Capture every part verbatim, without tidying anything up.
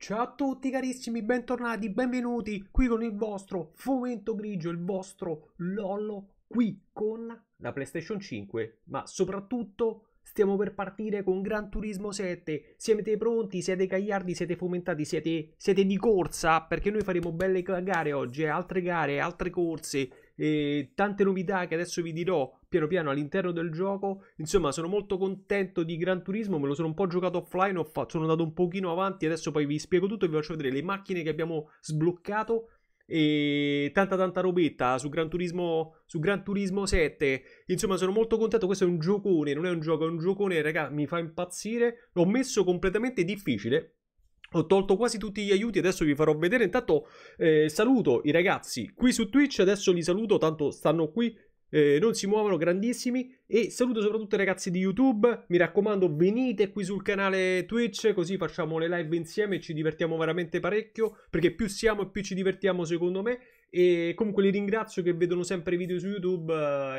Ciao a tutti carissimi, bentornati, benvenuti qui con il vostro Fomento Grigio, il vostro LoLLo, qui con la PlayStation cinque, ma soprattutto stiamo per partire con Gran Turismo sette. Siete pronti? Siete cagliardi? Siete fomentati? Siete, siete di corsa? Perché noi faremo belle gare oggi, eh? altre gare, altre corse, eh, tante novità che adesso vi dirò piano piano all'interno del gioco. Insomma, sono molto contento di Gran Turismo, me lo sono un po' giocato offline, ho sono andato un pochino avanti, adesso poi vi spiego tutto e vi faccio vedere le macchine che abbiamo sbloccato e tanta tanta robetta su Gran Turismo, su Gran Turismo sette. Insomma, sono molto contento, questo è un giocone, non è un gioco, è un giocone, raga, mi fa impazzire. L'ho messo completamente difficile, ho tolto quasi tutti gli aiuti, adesso vi farò vedere. Intanto eh, saluto i ragazzi qui su Twitch, adesso li saluto, tanto stanno qui, Eh, non si muovono, grandissimi. E saluto soprattutto i ragazzi di YouTube, mi raccomando venite qui sul canale Twitch, così facciamo le live insieme e ci divertiamo veramente parecchio, perché più siamo e più ci divertiamo secondo me. E comunque li ringrazio che vedono sempre i video su YouTube,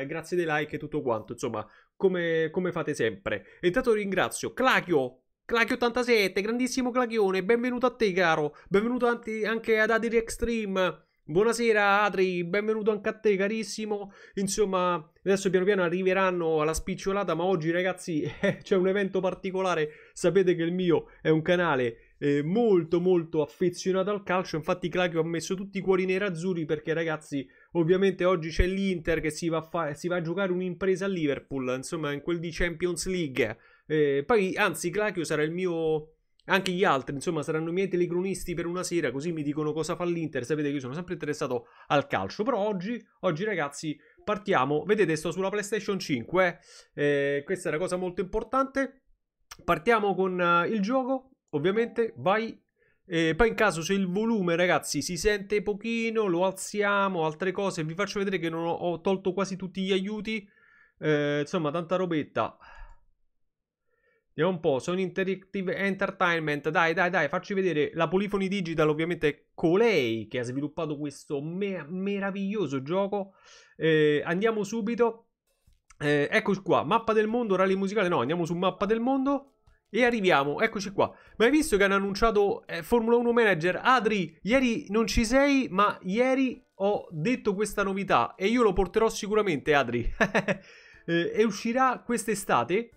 eh, grazie dei like e tutto quanto, insomma, come, come fate sempre. E intanto ringrazio Clacchio, Clacchio ottantasette, grandissimo Clacchione, benvenuto a te caro, benvenuto anche ad Adri Extreme. Buonasera Adri, benvenuto anche a te carissimo. Insomma, adesso piano piano arriveranno alla spicciolata, ma oggi ragazzi eh, c'è un evento particolare. Sapete che il mio è un canale eh, molto molto affezionato al calcio, infatti Clacchio ha messo tutti i cuori nerazzurri perché ragazzi ovviamente oggi c'è l'Inter che si va, a si va a giocare un'impresa a Liverpool, insomma in quel di Champions League. Eh, poi anzi Clacchio sarà il mio... Anche gli altri, insomma, saranno i miei telecronisti per una sera, così mi dicono cosa fa l'Inter. Sapete che io sono sempre interessato al calcio. Però oggi, oggi ragazzi, partiamo. Vedete, sto sulla PlayStation cinque. Eh? Eh, questa è una cosa molto importante. Partiamo con uh, il gioco, ovviamente. Vai. Eh, poi in caso se il volume, ragazzi, si sente pochino, lo alziamo, altre cose. Vi faccio vedere che non ho, ho tolto quasi tutti gli aiuti. Eh, insomma, tanta robetta. Vediamo un po', sono Interactive Entertainment, dai dai dai, facci vedere. La Polifoni Digital ovviamente è colei che ha sviluppato questo me meraviglioso gioco. Eh, andiamo subito, eh, eccoci qua, mappa del mondo, rally musicale, no, andiamo su mappa del mondo e arriviamo, eccoci qua. Ma hai visto che hanno annunciato eh, Formula uno Manager? Adri, ieri non ci sei, ma ieri ho detto questa novità e io lo porterò sicuramente Adri. eh, e uscirà quest'estate.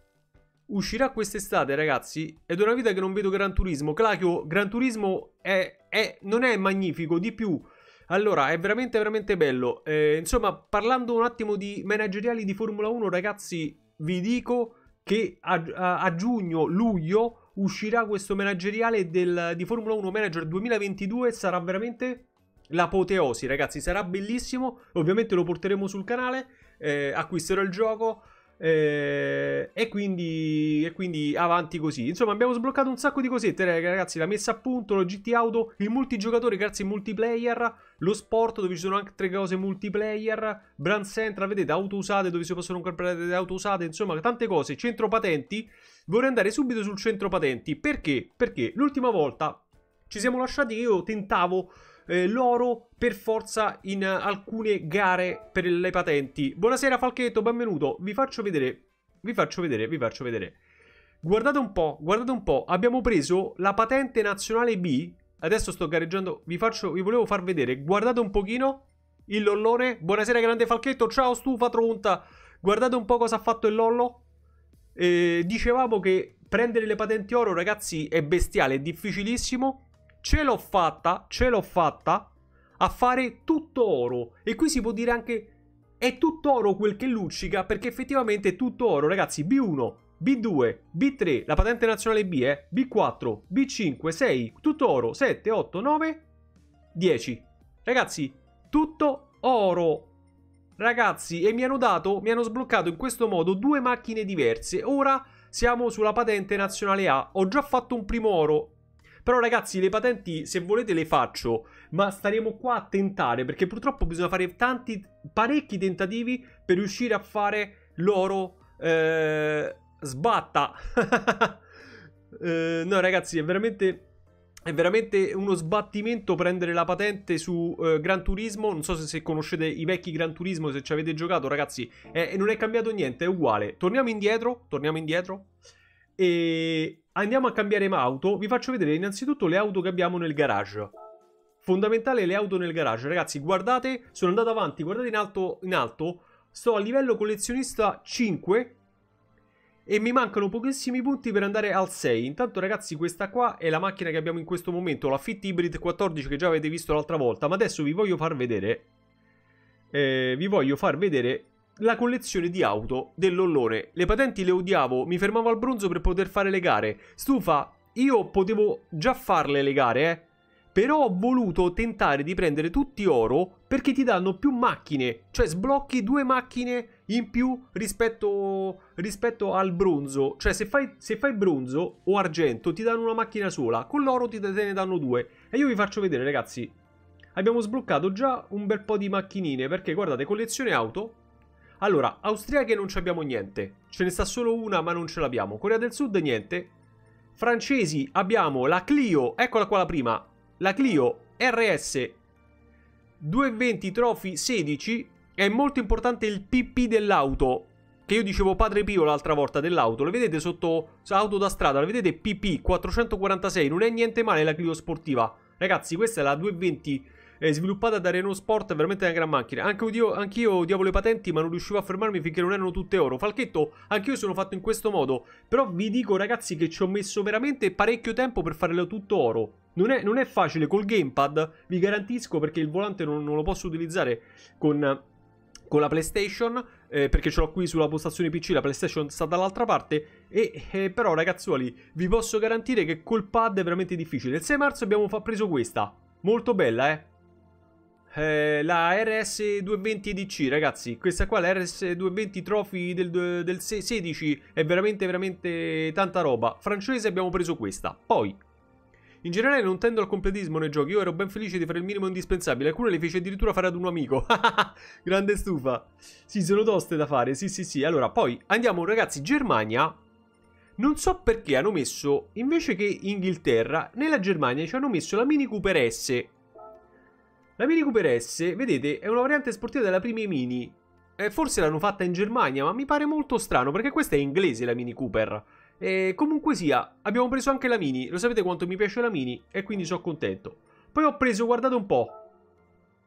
Uscirà quest'estate ragazzi. Ed è una vita che non vedo Gran Turismo. Clacchio, Gran Turismo è, è, non è magnifico, di più. Allora, è veramente veramente bello. eh, Insomma, parlando un attimo di manageriali di Formula uno ragazzi, vi dico che a, a, a giugno, luglio uscirà questo manageriale del, di Formula uno Manager duemilaventidue. Sarà veramente l'apoteosi ragazzi, sarà bellissimo. Ovviamente lo porteremo sul canale, eh, acquisterò il gioco. Eh, e, quindi, e quindi avanti così. Insomma, abbiamo sbloccato un sacco di cosette ragazzi, la messa a punto, lo G T Auto, il multigiocatore grazie al multiplayer, lo sport dove ci sono anche tre cose multiplayer, brand central, vedete, auto usate dove si possono comprare delle auto usate, insomma tante cose, centro patenti. Vorrei andare subito sul centro patenti, perché? Perché l'ultima volta ci siamo lasciati che io tentavo Eh, l'oro per forza in uh, alcune gare per le patenti. Buonasera Falchetto, benvenuto. Vi faccio vedere, vi faccio vedere, vi faccio vedere. Guardate un po', guardate un po'. Abbiamo preso la patente nazionale B. Adesso sto gareggiando, vi faccio, vi volevo far vedere. Guardate un pochino il lollone. Buonasera grande Falchetto, ciao stufa tronta. Guardate un po' cosa ha fatto il Lollo. eh, Dicevamo che prendere le patenti oro ragazzi è bestiale, è difficilissimo. Ce l'ho fatta, ce l'ho fatta a fare tutto oro. E qui si può dire anche è tutto oro quel che luccica, perché effettivamente è tutto oro ragazzi. B uno, B due, B tre, la patente nazionale B, eh? B quattro, B cinque, sei, tutto oro, sette, otto, nove, dieci. Ragazzi, tutto oro. Ragazzi, e mi hanno dato, mi hanno sbloccato in questo modo due macchine diverse. Ora siamo sulla patente nazionale A. Ho già fatto un primo oro. Però ragazzi le patenti se volete le faccio, ma staremo qua a tentare, perché purtroppo bisogna fare tanti, parecchi tentativi per riuscire a fare l'oro. eh, Sbatta. eh, No ragazzi, è veramente, è veramente uno sbattimento prendere la patente su eh, Gran Turismo. Non so se, se conoscete i vecchi Gran Turismo, se ci avete giocato ragazzi, eh, non è cambiato niente, è uguale. Torniamo indietro, torniamo indietro e andiamo a cambiare auto. Vi faccio vedere innanzitutto le auto che abbiamo nel garage. Fondamentale le auto nel garage, ragazzi, guardate, sono andato avanti, guardate in alto, in alto, sto a livello collezionista cinque e mi mancano pochissimi punti per andare al sei. Intanto ragazzi, questa qua è la macchina che abbiamo in questo momento, la Fit Hybrid quattordici che già avete visto l'altra volta, ma adesso vi voglio far vedere, eh, vi voglio far vedere la collezione di auto dell'ollone. Le patenti le odiavo, mi fermavo al bronzo per poter fare le gare, stufa, io potevo già farle le gare, eh. Però ho voluto tentare di prendere tutti oro perché ti danno più macchine, cioè sblocchi due macchine in più rispetto, rispetto al bronzo. Cioè se fai, se fai bronzo o argento ti danno una macchina sola, con l'oro te ne danno due. E io vi faccio vedere ragazzi, abbiamo sbloccato già un bel po' di macchinine perché guardate, collezione auto. Allora, austriache non abbiamo niente, ce ne sta solo una ma non ce l'abbiamo, Corea del Sud niente, francesi abbiamo la Clio, eccola qua la prima, la Clio R S duecentoventi Trophy sedici. È molto importante il P P dell'auto, che io dicevo Padre Pio l'altra volta dell'auto, lo vedete sotto auto da strada, la vedete P P quattrocentoquarantasei, non è niente male la Clio sportiva. Ragazzi, questa è la duecentoventi eh, sviluppata da Renault Sport, veramente una gran macchina. Anche io, anch'io odiavo le patenti ma non riuscivo a fermarmi finché non erano tutte oro. Falchetto, anch'io sono fatto in questo modo, però vi dico ragazzi che ci ho messo veramente parecchio tempo per farlo tutto oro. Non è, non è facile col gamepad, vi garantisco, perché il volante non, non lo posso utilizzare con, con la PlayStation, eh, perché ce l'ho qui sulla postazione P C, la PlayStation sta dall'altra parte, e, eh, però ragazzuoli vi posso garantire che col pad è veramente difficile. Il sei marzo abbiamo preso questa, molto bella eh, eh la R S duecentoventi D C ragazzi, questa qua, la R S duecentoventi Trophy del, del sedici, è veramente veramente tanta roba. Francese abbiamo preso questa, poi... In generale non tendo al completismo nei giochi, io ero ben felice di fare il minimo indispensabile, alcune le fece addirittura fare ad un amico. Grande stufa. Sì, sono toste da fare, sì sì sì. Allora, poi andiamo ragazzi, Germania. Non so perché hanno messo, invece che Inghilterra, nella Germania ci hanno messo la Mini Cooper S. La Mini Cooper S, vedete, è una variante sportiva della prima Mini. Eh, forse l'hanno fatta in Germania, ma mi pare molto strano, perché questa è inglese la Mini Cooper. E comunque sia, abbiamo preso anche la Mini, lo sapete quanto mi piace la Mini e quindi sono contento. Poi ho preso, guardate un po',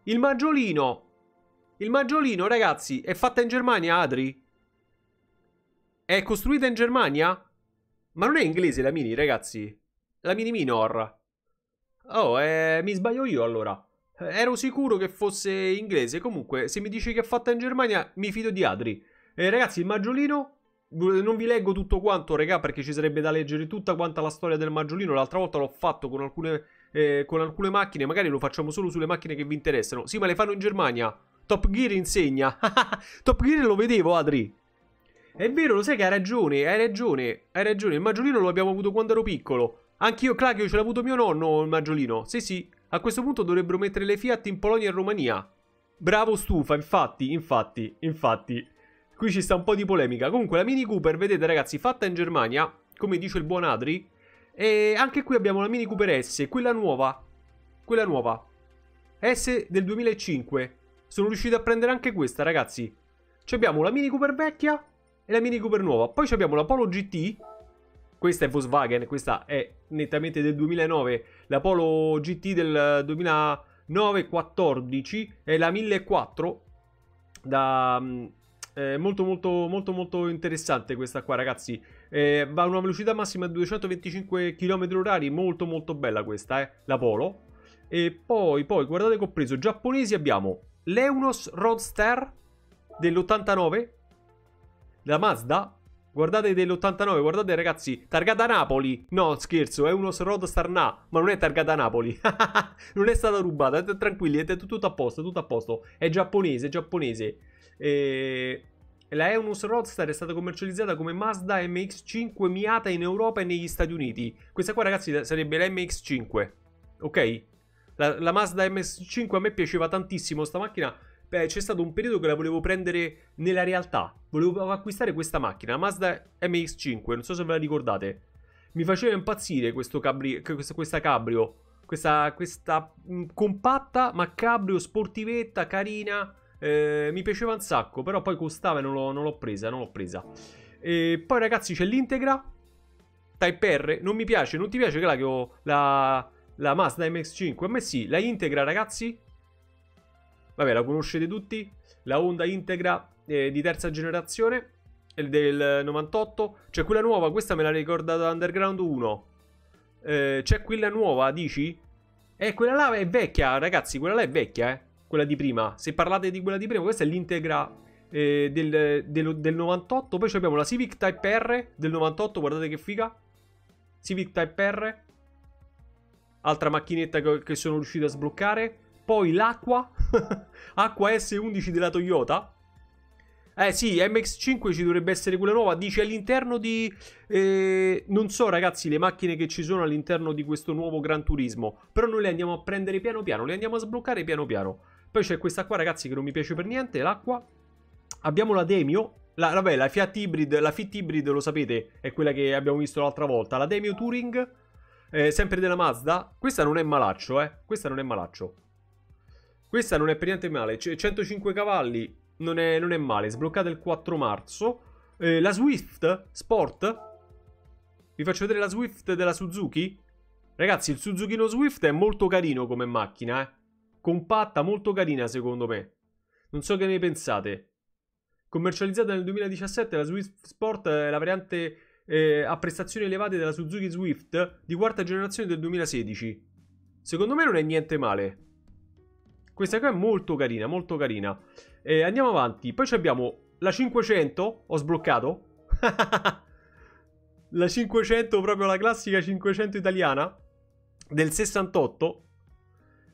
il maggiolino. Il maggiolino ragazzi è fatta in Germania, Adri? È costruita in Germania? Ma non è inglese la Mini ragazzi, la Mini Minor. Oh, eh, mi sbaglio io allora, ero sicuro che fosse inglese. Comunque se mi dici che è fatta in Germania mi fido di Adri. eh, Ragazzi, il maggiolino, non vi leggo tutto quanto regà perché ci sarebbe da leggere tutta quanta la storia del maggiolino. L'altra volta l'ho fatto con alcune, eh, con alcune macchine, magari lo facciamo solo sulle macchine che vi interessano. Sì, ma le fanno in Germania, Top Gear insegna. Top Gear lo vedevo, Adri. È vero, lo sai che hai ragione, hai ragione, hai ragione. Il maggiolino lo abbiamo avuto quando ero piccolo. Anch'io, Clacchio, ce l'ha avuto mio nonno il maggiolino. Sì sì, a questo punto dovrebbero mettere le Fiat in Polonia e Romania. Bravo stufa, infatti, infatti, infatti. Qui ci sta un po' di polemica. Comunque la Mini Cooper, vedete ragazzi, fatta in Germania, come dice il buon Adri. E anche qui abbiamo la Mini Cooper S, quella nuova, quella nuova S del duemilacinque. Sono riuscito a prendere anche questa ragazzi. Ci abbiamo la Mini Cooper vecchia e la Mini Cooper nuova. Poi abbiamo la Polo G T. Questa è Volkswagen, questa è nettamente del duemilanove. La Polo G T del duemilanove quattordici è la millequattrocento da... Eh, molto molto molto molto interessante questa qua ragazzi, eh, va a una velocità massima di duecentoventicinque chilometri orari, molto molto bella questa, eh, la Polo. E poi, poi guardate che ho preso, giapponesi abbiamo l'Eunos Roadster dell'ottantanove, la Mazda, guardate dell'ottantanove, guardate ragazzi, targata Napoli, no scherzo, è Eunos Roadster na, ma non è targata Napoli. Non è stata rubata, tranquilli, è tutto, tutto a posto, tutto a posto, è giapponese, giapponese. E la Eunos Roadster è stata commercializzata come Mazda M X cinque Miata in Europa e negli Stati Uniti. Questa qua ragazzi sarebbe la M X cinque, ok? La, la Mazda M X cinque a me piaceva tantissimo sta macchina. Beh, c'è stato un periodo che la volevo prendere nella realtà, volevo acquistare questa macchina, la Mazda M X cinque, non so se ve la ricordate. Mi faceva impazzire questo cabrio, questa cabrio, questa, questa compatta ma cabrio sportivetta, carina. Eh, mi piaceva un sacco, però poi costava e non l'ho presa, non l'ho presa. E poi ragazzi c'è l'Integra, Type R, non mi piace, non ti piace Clacchio la, la Mazda M X cinque? A me sì, la Integra ragazzi, vabbè la conoscete tutti, la Honda Integra eh, di terza generazione del novantotto, c'è quella nuova, questa me l'ha ricordata Underground uno, eh, c'è quella nuova dici? Eh quella là è vecchia ragazzi, quella là è vecchia eh, quella di prima, se parlate di quella di prima, questa è l'Integra eh, del, del, del novantotto, poi abbiamo la Civic Type R del novantotto, guardate che figa, Civic Type R, altra macchinetta che, che sono riuscito a sbloccare, poi l'Aqua Aqua S undici della Toyota. Eh sì, M X cinque ci dovrebbe essere quella nuova, dice all'interno di... Eh, non so ragazzi le macchine che ci sono all'interno di questo nuovo Gran Turismo, però noi le andiamo a prendere piano piano, le andiamo a sbloccare piano piano. Poi c'è questa qua ragazzi che non mi piace per niente, l'Aqua. Abbiamo la Demio, la, vabbè la Fiat Hybrid, la Fit Hybrid lo sapete, è quella che abbiamo visto l'altra volta, la Demio Touring, eh, sempre della Mazda. Questa non è malaccio eh, questa non è malaccio. Questa non è per niente male, c- centocinque cavalli. Non è, non è male, sbloccata il quattro marzo. eh, La Swift Sport, vi faccio vedere la Swift della Suzuki. Ragazzi il Suzukino Swift è molto carino come macchina eh. Compatta, molto carina secondo me. Non so che ne pensate. Commercializzata nel duemiladiciassette, la Swift Sport è la variante eh, a prestazioni elevate della Suzuki Swift di quarta generazione del duemilasedici. Secondo me non è niente male. Questa qua è molto carina, molto carina. Eh, andiamo avanti. Poi abbiamo la cinquecento. Ho sbloccato. La cinquecento, proprio la classica cinquecento italiana. Del sessantotto.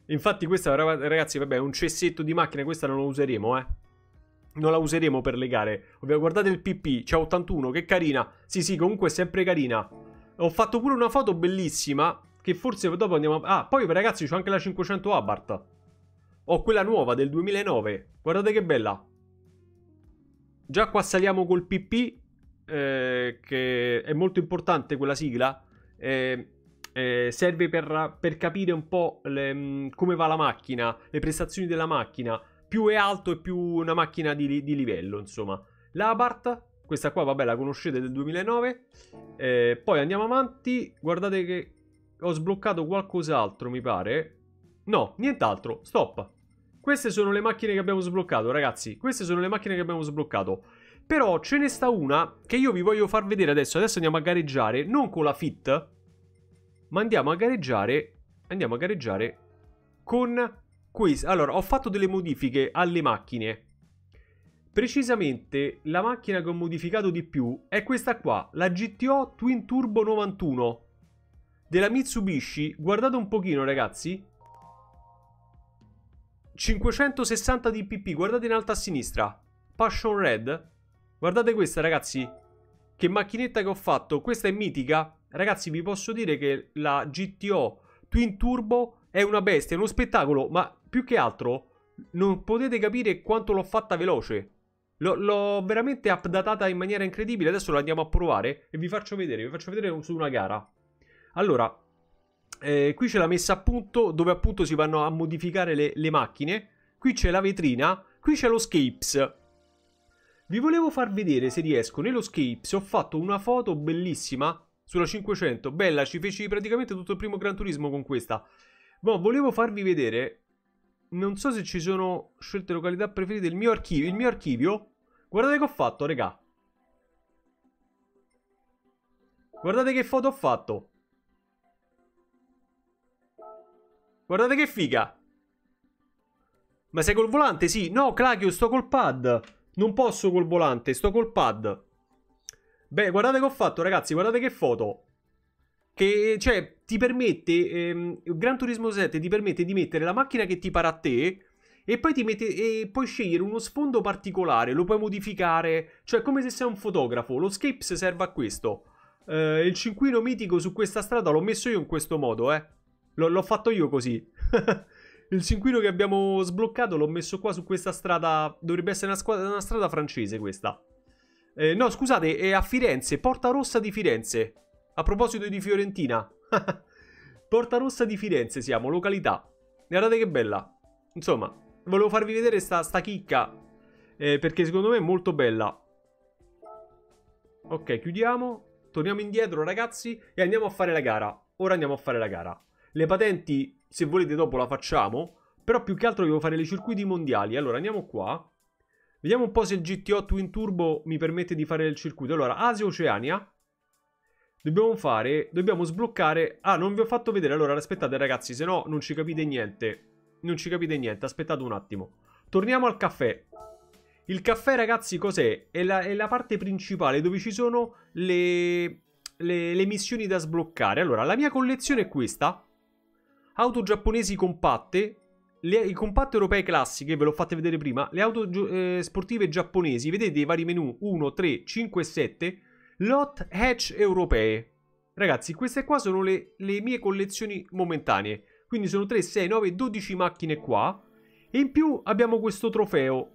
Infatti questa, ragazzi, vabbè, è un cessetto di macchina. Questa non la useremo, eh. Non la useremo per le gare. Guardate il P P. C'è ottantuno. Che carina. Sì, sì, comunque è sempre carina. Ho fatto pure una foto bellissima. Che forse dopo andiamo a... Ah, poi ragazzi c'è anche la cinquecento Abarth. Ho quella nuova del duemilanove. Guardate che bella. Già qua saliamo col P P eh, che è molto importante quella sigla eh, eh, serve per, per capire un po' le, come va la macchina, le prestazioni della macchina. Più è alto e più una macchina di, di livello insomma. L'Abarth, questa qua vabbè la conoscete, del duemilanove eh, poi andiamo avanti. Guardate che ho sbloccato qualcos'altro mi pare. No, nient'altro, stop. Queste sono le macchine che abbiamo sbloccato, ragazzi. Queste sono le macchine che abbiamo sbloccato. Però ce ne sta una che io vi voglio far vedere adesso. Adesso andiamo a gareggiare, non con la Fit, ma andiamo a gareggiare. Andiamo a gareggiare con questa. Allora, ho fatto delle modifiche alle macchine. Precisamente la macchina che ho modificato di più è questa qua, la G T O Twin Turbo novantuno della Mitsubishi. Guardate un pochino, ragazzi, cinquecentosessanta di P P, guardate in alto a sinistra, Passion Red. Guardate questa ragazzi, che macchinetta che ho fatto, questa è mitica. Ragazzi vi posso dire che la G T O Twin Turbo è una bestia, è uno spettacolo. Ma più che altro non potete capire quanto l'ho fatta veloce. L'ho veramente updatata in maniera incredibile. Adesso la andiamo a provare e vi faccio vedere, vi faccio vedere su una gara. Allora Eh, qui c'è la messa a punto dove appunto si vanno a modificare le, le macchine. Qui c'è la vetrina, qui c'è lo Scapes. Vi volevo far vedere se riesco. Nello Scapes ho fatto una foto bellissima sulla cinquecento. Bella, ci feci praticamente tutto il primo Gran Turismo con questa. Ma volevo farvi vedere, non so se ci sono scelte località preferite. Il mio archivio, il mio archivio. Guardate che ho fatto, regà. Guardate che foto ho fatto. Guardate che figa. Ma sei col volante? Sì. No, Clacchio, sto col pad. Non posso col volante, sto col pad. Beh, guardate che ho fatto, ragazzi. Guardate che foto. Che, cioè, ti permette... Ehm, Gran Turismo sette ti permette di mettere la macchina che ti para a te e poi ti mette, e puoi scegliere uno sfondo particolare. Lo puoi modificare. Cioè, come se sei un fotografo. Lo Scapes serve a questo. Eh, il cinquino mitico su questa strada l'ho messo io in questo modo, eh. L'ho fatto io così. Il cinquino che abbiamo sbloccato l'ho messo qua su questa strada. Dovrebbe essere una, una strada francese questa. Eh, no, scusate, è a Firenze. Porta Rossa di Firenze. A proposito di Fiorentina. Porta Rossa di Firenze siamo, località. Guardate che bella. Insomma, volevo farvi vedere sta, sta chicca. Eh, perché secondo me è molto bella. Ok, chiudiamo. torniamo indietro ragazzi e andiamo a fare la gara. Ora andiamo a fare la gara. Le patenti, se volete dopo la facciamo, però più che altro devo fare le circuiti mondiali. Allora andiamo qua, vediamo un po' se il G T O Twin Turbo mi permette di fare il circuito. Allora, Asia Oceania. Dobbiamo fare, dobbiamo sbloccare. Ah, non vi ho fatto vedere, allora aspettate ragazzi, se no non ci capite niente. Non ci capite niente, aspettate un attimo. Torniamo al caffè. Il caffè ragazzi cos'è? È la, è la parte principale dove ci sono le, le, le missioni da sbloccare. Allora, la mia collezione è questa. Auto giapponesi compatte, le, i compatte europee classiche, ve l'ho fatte vedere prima. Le auto eh, sportive giapponesi, vedete i vari menu uno, tre, cinque e sette. Lot hatch europee. Ragazzi, queste qua sono le, le mie collezioni momentanee. Quindi sono tre, sei, nove, dodici macchine qua. E in più abbiamo questo trofeo.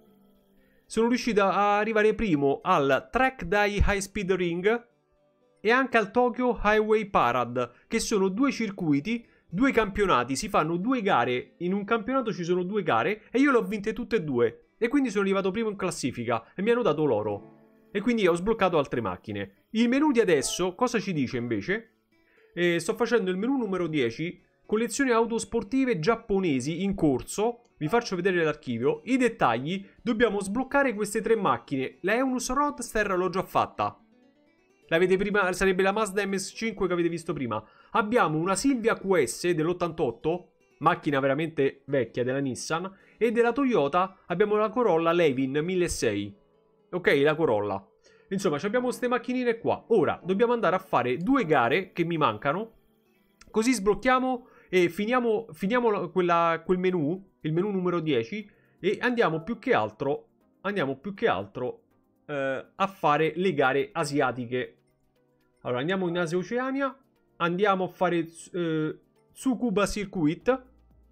Sono riuscito a arrivare primo al Track Day High Speed Ring e anche al Tokyo Highway Parade, che sono due circuiti, due campionati. Si fanno due gare, in un campionato ci sono due gare e io le ho vinte tutte e due. E quindi sono arrivato primo in classifica e mi hanno dato l'oro. E quindi ho sbloccato altre macchine. Il menu di adesso cosa ci dice invece? Eh, sto facendo il menu numero dieci, collezione auto sportive giapponesi in corso. Vi faccio vedere l'archivio, i dettagli. Dobbiamo sbloccare queste tre macchine. La Eunos Roadster l'ho già fatta, l'avete prima, sarebbe la Mazda M X cinque che avete visto prima. Abbiamo una Silvia Q S dell'ottantotto, macchina veramente vecchia della Nissan, e della Toyota abbiamo la Corolla Levin milleseicento. Ok, la Corolla. Insomma, abbiamo queste macchinine qua. Ora, dobbiamo andare a fare due gare che mi mancano. Così sblocchiamo e finiamo, finiamo quella, quel menu, il menu numero dieci. E andiamo più che altro, andiamo più che altro eh, a fare le gare asiatiche. Allora, andiamo in Asia Oceania. Andiamo a fare eh, Tsukuba Circuit.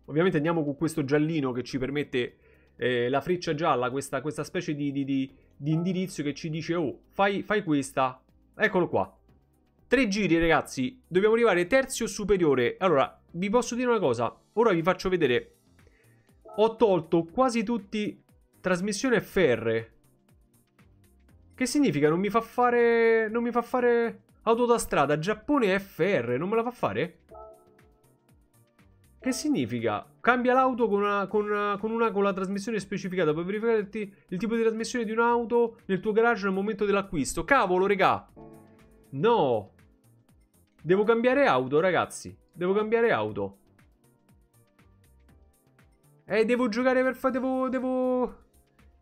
Ovviamente andiamo con questo giallino che ci permette eh, la freccia gialla, questa, questa specie di... di, di di indirizzo che ci dice: oh, fai, fai questa. Eccolo qua. Tre giri ragazzi, dobbiamo arrivare terzi o superiore. Allora, vi posso dire una cosa, ora vi faccio vedere. Ho tolto quasi tutti trasmissione F R, che significa non mi fa fare, non mi fa fare auto da strada. Giappone F R non me la fa fare? Che significa? Cambia l'auto con una con, una, con una con la trasmissione specificata. Puoi verificare il, t il tipo di trasmissione di un'auto nel tuo garage al momento dell'acquisto. Cavolo, regà! No! Devo cambiare auto, ragazzi. Devo cambiare auto. Eh, devo giocare per fare... Devo... devo...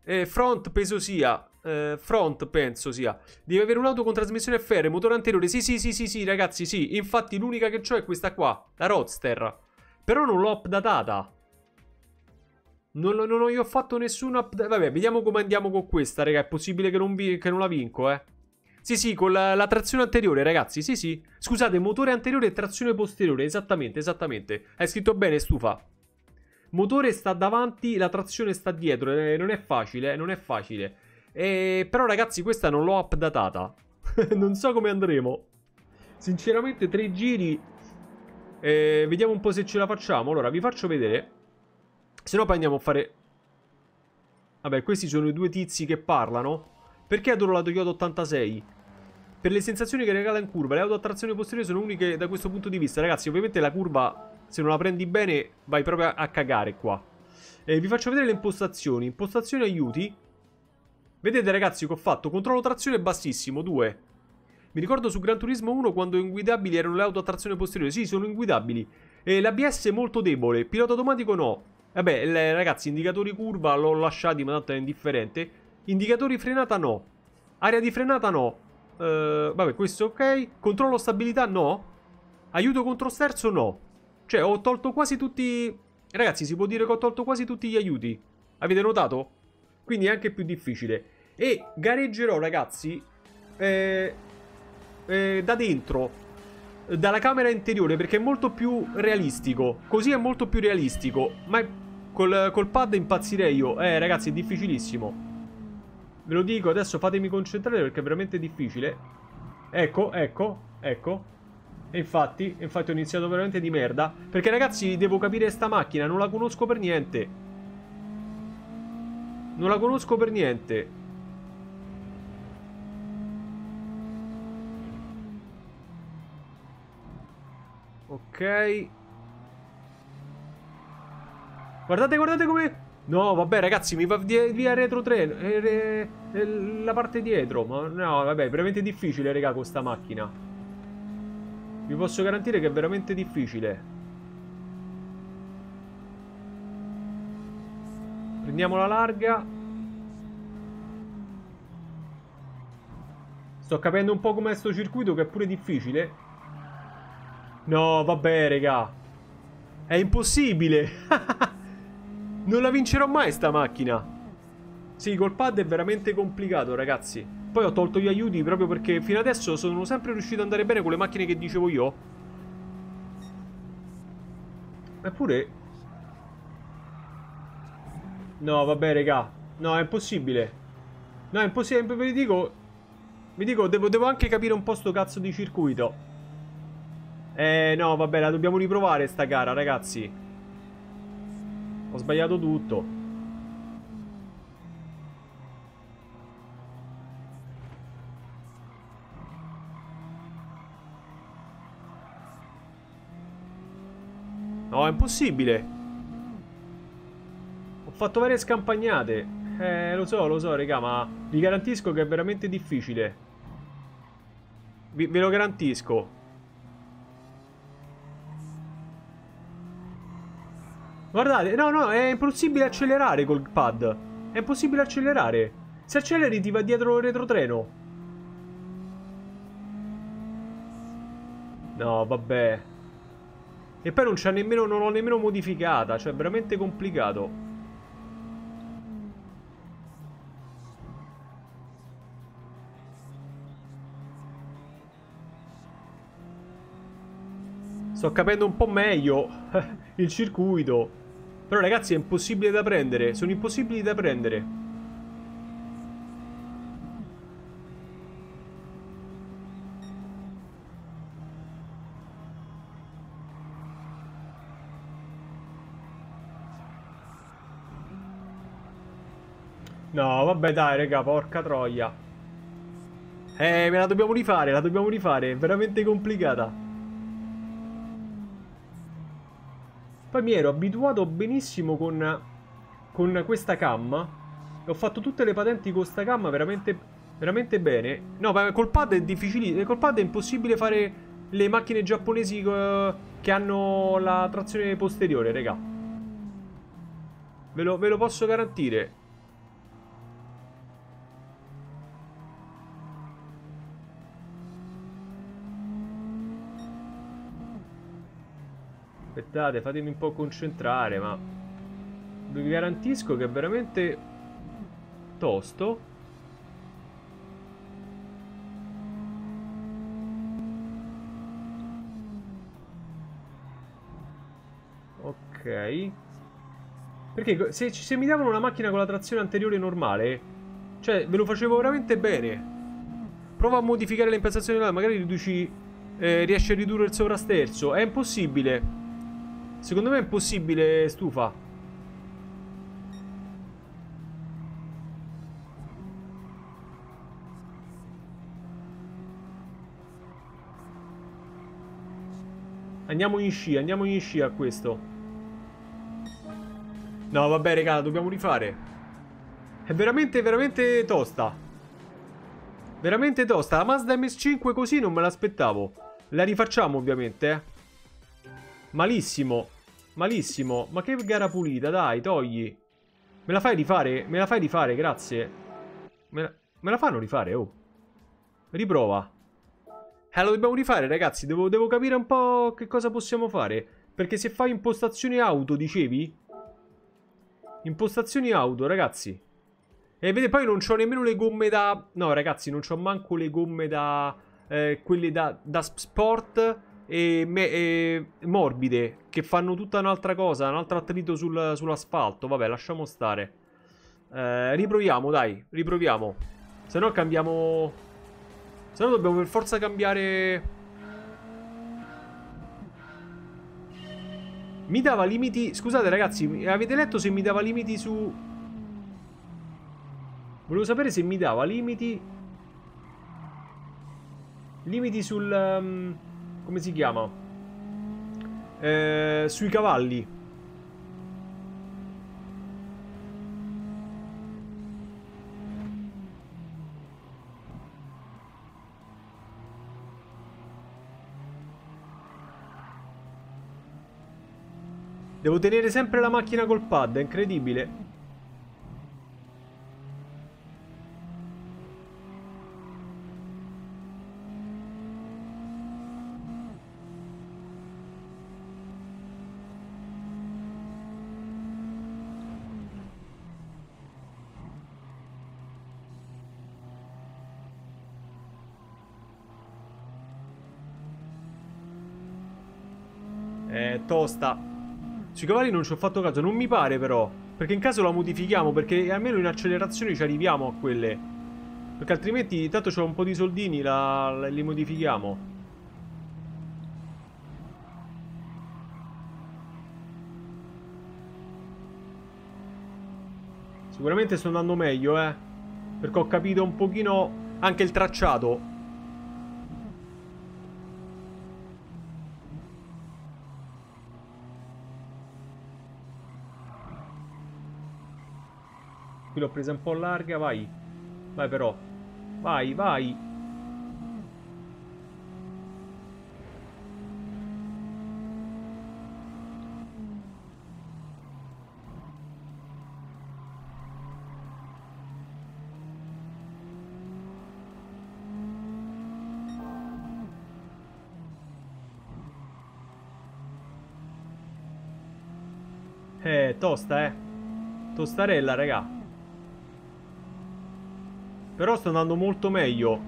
Eh, front, penso sia. Eh, front, penso sia. Devi avere un'auto con trasmissione F R, motore anteriore. Sì, sì, sì, sì, sì, ragazzi, sì. Infatti l'unica che ho è questa qua, la Roadster. Però non l'ho updatata. Non, non, non io ho fatto nessun update. Vabbè, vediamo come andiamo con questa, raga. È possibile che non, vi, che non la vinco, eh. Sì, sì, con la, la trazione anteriore, ragazzi. Sì, sì. Scusate, motore anteriore e trazione posteriore. Esattamente, esattamente. Hai scritto bene, stufa. Motore sta davanti, la trazione sta dietro. Eh, non è facile, eh, non è facile. Eh, però, ragazzi, questa non l'ho updatata. Non so come andremo. Sinceramente, tre giri... Eh, vediamo un po' se ce la facciamo. Allora, vi faccio vedere. Se no poi andiamo a fare... Vabbè, questi sono i due tizi che parlano. Perché adoro la Toyota ottantasei? Per le sensazioni che regala in curva. Le auto a trazione posteriore sono uniche da questo punto di vista. Ragazzi, ovviamente la curva, se non la prendi bene, vai proprio a cagare qua. eh, Vi faccio vedere le impostazioni. Impostazioni aiuti. Vedete ragazzi che ho fatto? Controllo trazione bassissimo, due. Mi ricordo su Gran Turismo uno quando inguidabili erano le auto a trazione posteriore. Sì, sono inguidabili. E l'A B S è molto debole. Pilota automatico no. Vabbè, le, ragazzi, indicatori curva l'ho lasciati, ma tanto è indifferente. Indicatori frenata no. Area di frenata no. Uh, vabbè, questo ok. Controllo stabilità no. Aiuto contro sterzo no. Cioè, ho tolto quasi tutti... Ragazzi, si può dire che ho tolto quasi tutti gli aiuti. Avete notato? Quindi è anche più difficile. E gareggerò, ragazzi... Eh... Eh, da dentro, eh, dalla camera interiore, perché è molto più realistico. Così è molto più realistico. Ma col, col pad impazzirei io. Eh ragazzi, è difficilissimo. Ve lo dico adesso, fatemi concentrare perché è veramente difficile. Ecco, ecco, ecco. E infatti, infatti ho iniziato veramente di merda. Perché ragazzi, devo capire sta macchina. Non la conosco per niente. Non la conosco per niente. Ok. Guardate, guardate come... No, vabbè, ragazzi, mi va via retro treno. Eh, re... eh, la parte dietro. Ma no, vabbè, è veramente difficile, raga, con sta macchina. Vi posso garantire che è veramente difficile. Prendiamo la larga. Sto capendo un po' com'è sto circuito, che è pure difficile. No, vabbè, raga. È impossibile. Non la vincerò mai sta macchina. Sì, col pad è veramente complicato, ragazzi. Poi ho tolto gli aiuti proprio perché fino adesso sono sempre riuscito ad andare bene con le macchine che dicevo io. Eppure... no, vabbè, raga. No, è impossibile. No, è impossibile. Vi dico... vi dico, devo, devo anche capire un po' sto cazzo di circuito. Eh, no, vabbè, la dobbiamo riprovare sta gara, ragazzi. Ho sbagliato tutto. No, è impossibile. Ho fatto varie scampagnate. Eh, lo so, lo so, raga, ma vi garantisco che è veramente difficile. Vi, ve lo garantisco. Guardate, no, no, è impossibile accelerare col pad. È impossibile accelerare. Se acceleri ti va dietro il retrotreno. No, vabbè. E poi non c'è nemmeno, non l'ho nemmeno modificata. Cioè, è veramente complicato. Sto capendo un po' meglio il circuito. Però ragazzi è impossibile da prendere. Sono impossibili da prendere. No vabbè dai raga, porca troia. Eh me la dobbiamo rifare. La dobbiamo rifare. È veramente complicata. Poi mi ero abituato benissimo con, con questa camma. Ho fatto tutte le patenti con questa camma veramente, veramente bene. No, ma col pad è difficilissimo. Col pad è impossibile fare le macchine giapponesi che hanno la trazione posteriore, raga. Ve lo, ve lo posso garantire. Aspettate, fatemi un po' concentrare, ma vi garantisco che è veramente tosto. Ok. Perché se, se mi davano una macchina con la trazione anteriore normale, cioè ve lo facevo veramente bene. Prova a modificare le impostazioni, magari riduci, eh, riesci a ridurre il sovrasterzo. È impossibile. Secondo me è impossibile, stufa. Andiamo in sci, andiamo in sci a questo. No, vabbè, raga, dobbiamo rifare. È veramente, veramente tosta. Veramente tosta. La Mazda M X cinque così non me l'aspettavo. La rifacciamo, ovviamente, eh. Malissimo. Malissimo, ma che gara pulita, dai, togli. Me la fai rifare? Me la fai rifare, grazie. Me la, me la fanno rifare, oh. Riprova. Eh, lo dobbiamo rifare, ragazzi. Devo, devo capire un po' che cosa possiamo fare. Perché se fai impostazioni auto, dicevi? Impostazioni auto, ragazzi. E vede, poi non c'ho nemmeno le gomme da... No, ragazzi, non c'ho manco le gomme da... Eh, quelle da, da sport... E, me, e morbide, che fanno tutta un'altra cosa, un altro attrito sul, sull'asfalto. Vabbè, lasciamo stare. eh, Riproviamo, dai, riproviamo. Se no cambiamo. Se no dobbiamo per forza cambiare. Mi dava limiti. Scusate ragazzi, avete letto se mi dava limiti su... Volevo sapere se mi dava limiti. Limiti sul... Um... Come si chiama? eh, sui cavalli. Devo tenere sempre la macchina col pad, è incredibile. È tosta. Sui cavalli non ci ho fatto caso, non mi pare però. Perché in caso la modifichiamo, perché almeno in accelerazione ci arriviamo a quelle. Perché altrimenti tanto c'ho un po' di soldini, la, la, li modifichiamo. Sicuramente sto andando meglio, eh. Perché ho capito un pochino anche il tracciato. Qui l'ho presa un po' larga, vai. Vai però. Vai, vai. Eh, tosta, eh. Tostarella, raga. Però sto andando molto meglio.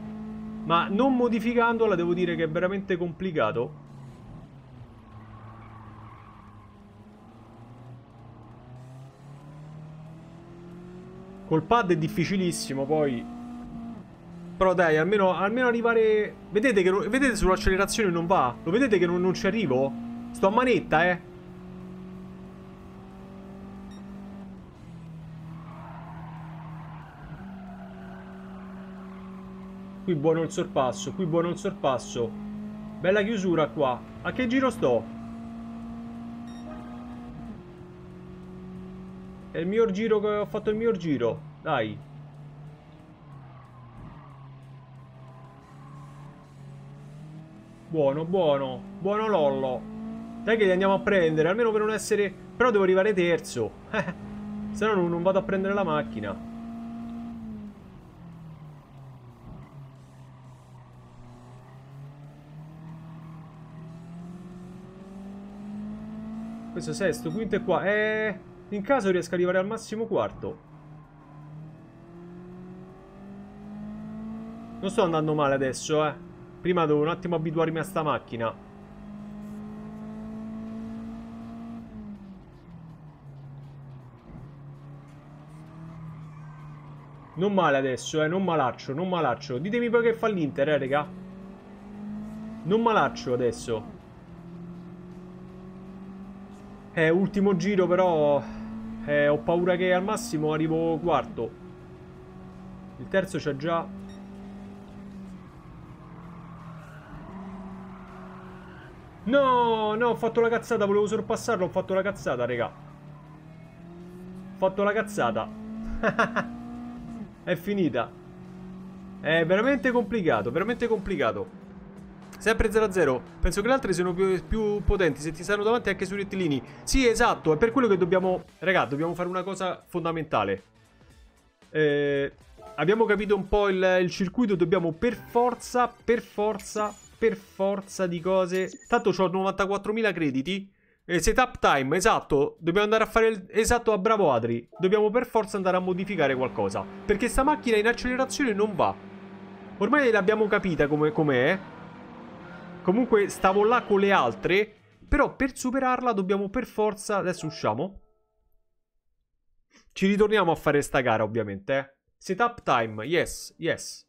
Ma non modificandola devo dire che è veramente complicato. Col pad è difficilissimo poi. Però dai, almeno, almeno arrivare... Vedete che vedete sull'accelerazione non va? Lo vedete che non, non ci arrivo? Sto a manetta, eh. Qui buono il sorpasso, qui buono il sorpasso. Bella chiusura qua. A che giro sto? È il mio giro che ho fatto il mio giro. Dai. Buono, buono. Buono LoLLo. Dai che li andiamo a prendere, almeno per non essere... Però devo arrivare terzo. Se no non vado a prendere la macchina. Questo sesto, quinto e qua. Eh, in caso riesco ad arrivare al massimo quarto. Non sto andando male adesso, eh. Prima devo un attimo abituarmi a sta macchina. Non male adesso, eh. Non malaccio, non malaccio. Ditemi poi che fa l'Inter, eh, raga. Non malaccio adesso. Eh, ultimo giro però eh, ho paura che al massimo arrivo quarto. Il terzo c'è già. No, no, ho fatto la cazzata, volevo sorpassarlo, ho fatto la cazzata, raga. Ho fatto la cazzata. È finita. È veramente complicato, veramente complicato. Sempre zero a zero. Penso che le altre siano più, più potenti. Se ti stanno davanti anche sui rettilini. Sì, esatto. È per quello che dobbiamo... Raga, dobbiamo fare una cosa fondamentale. eh, Abbiamo capito un po' il, il circuito. Dobbiamo per forza, per forza, per forza di cose. Tanto ho novantaquattromila crediti. eh, Setup time, esatto. Dobbiamo andare a fare il... Esatto, a bravo Adri. Dobbiamo per forza andare a modificare qualcosa, perché sta macchina in accelerazione non va. Ormai l'abbiamo capita come com'è. Comunque stavo là con le altre. Però per superarla dobbiamo per forza... Adesso usciamo. Ci ritorniamo a fare sta gara ovviamente. Eh. Setup time. Yes, yes.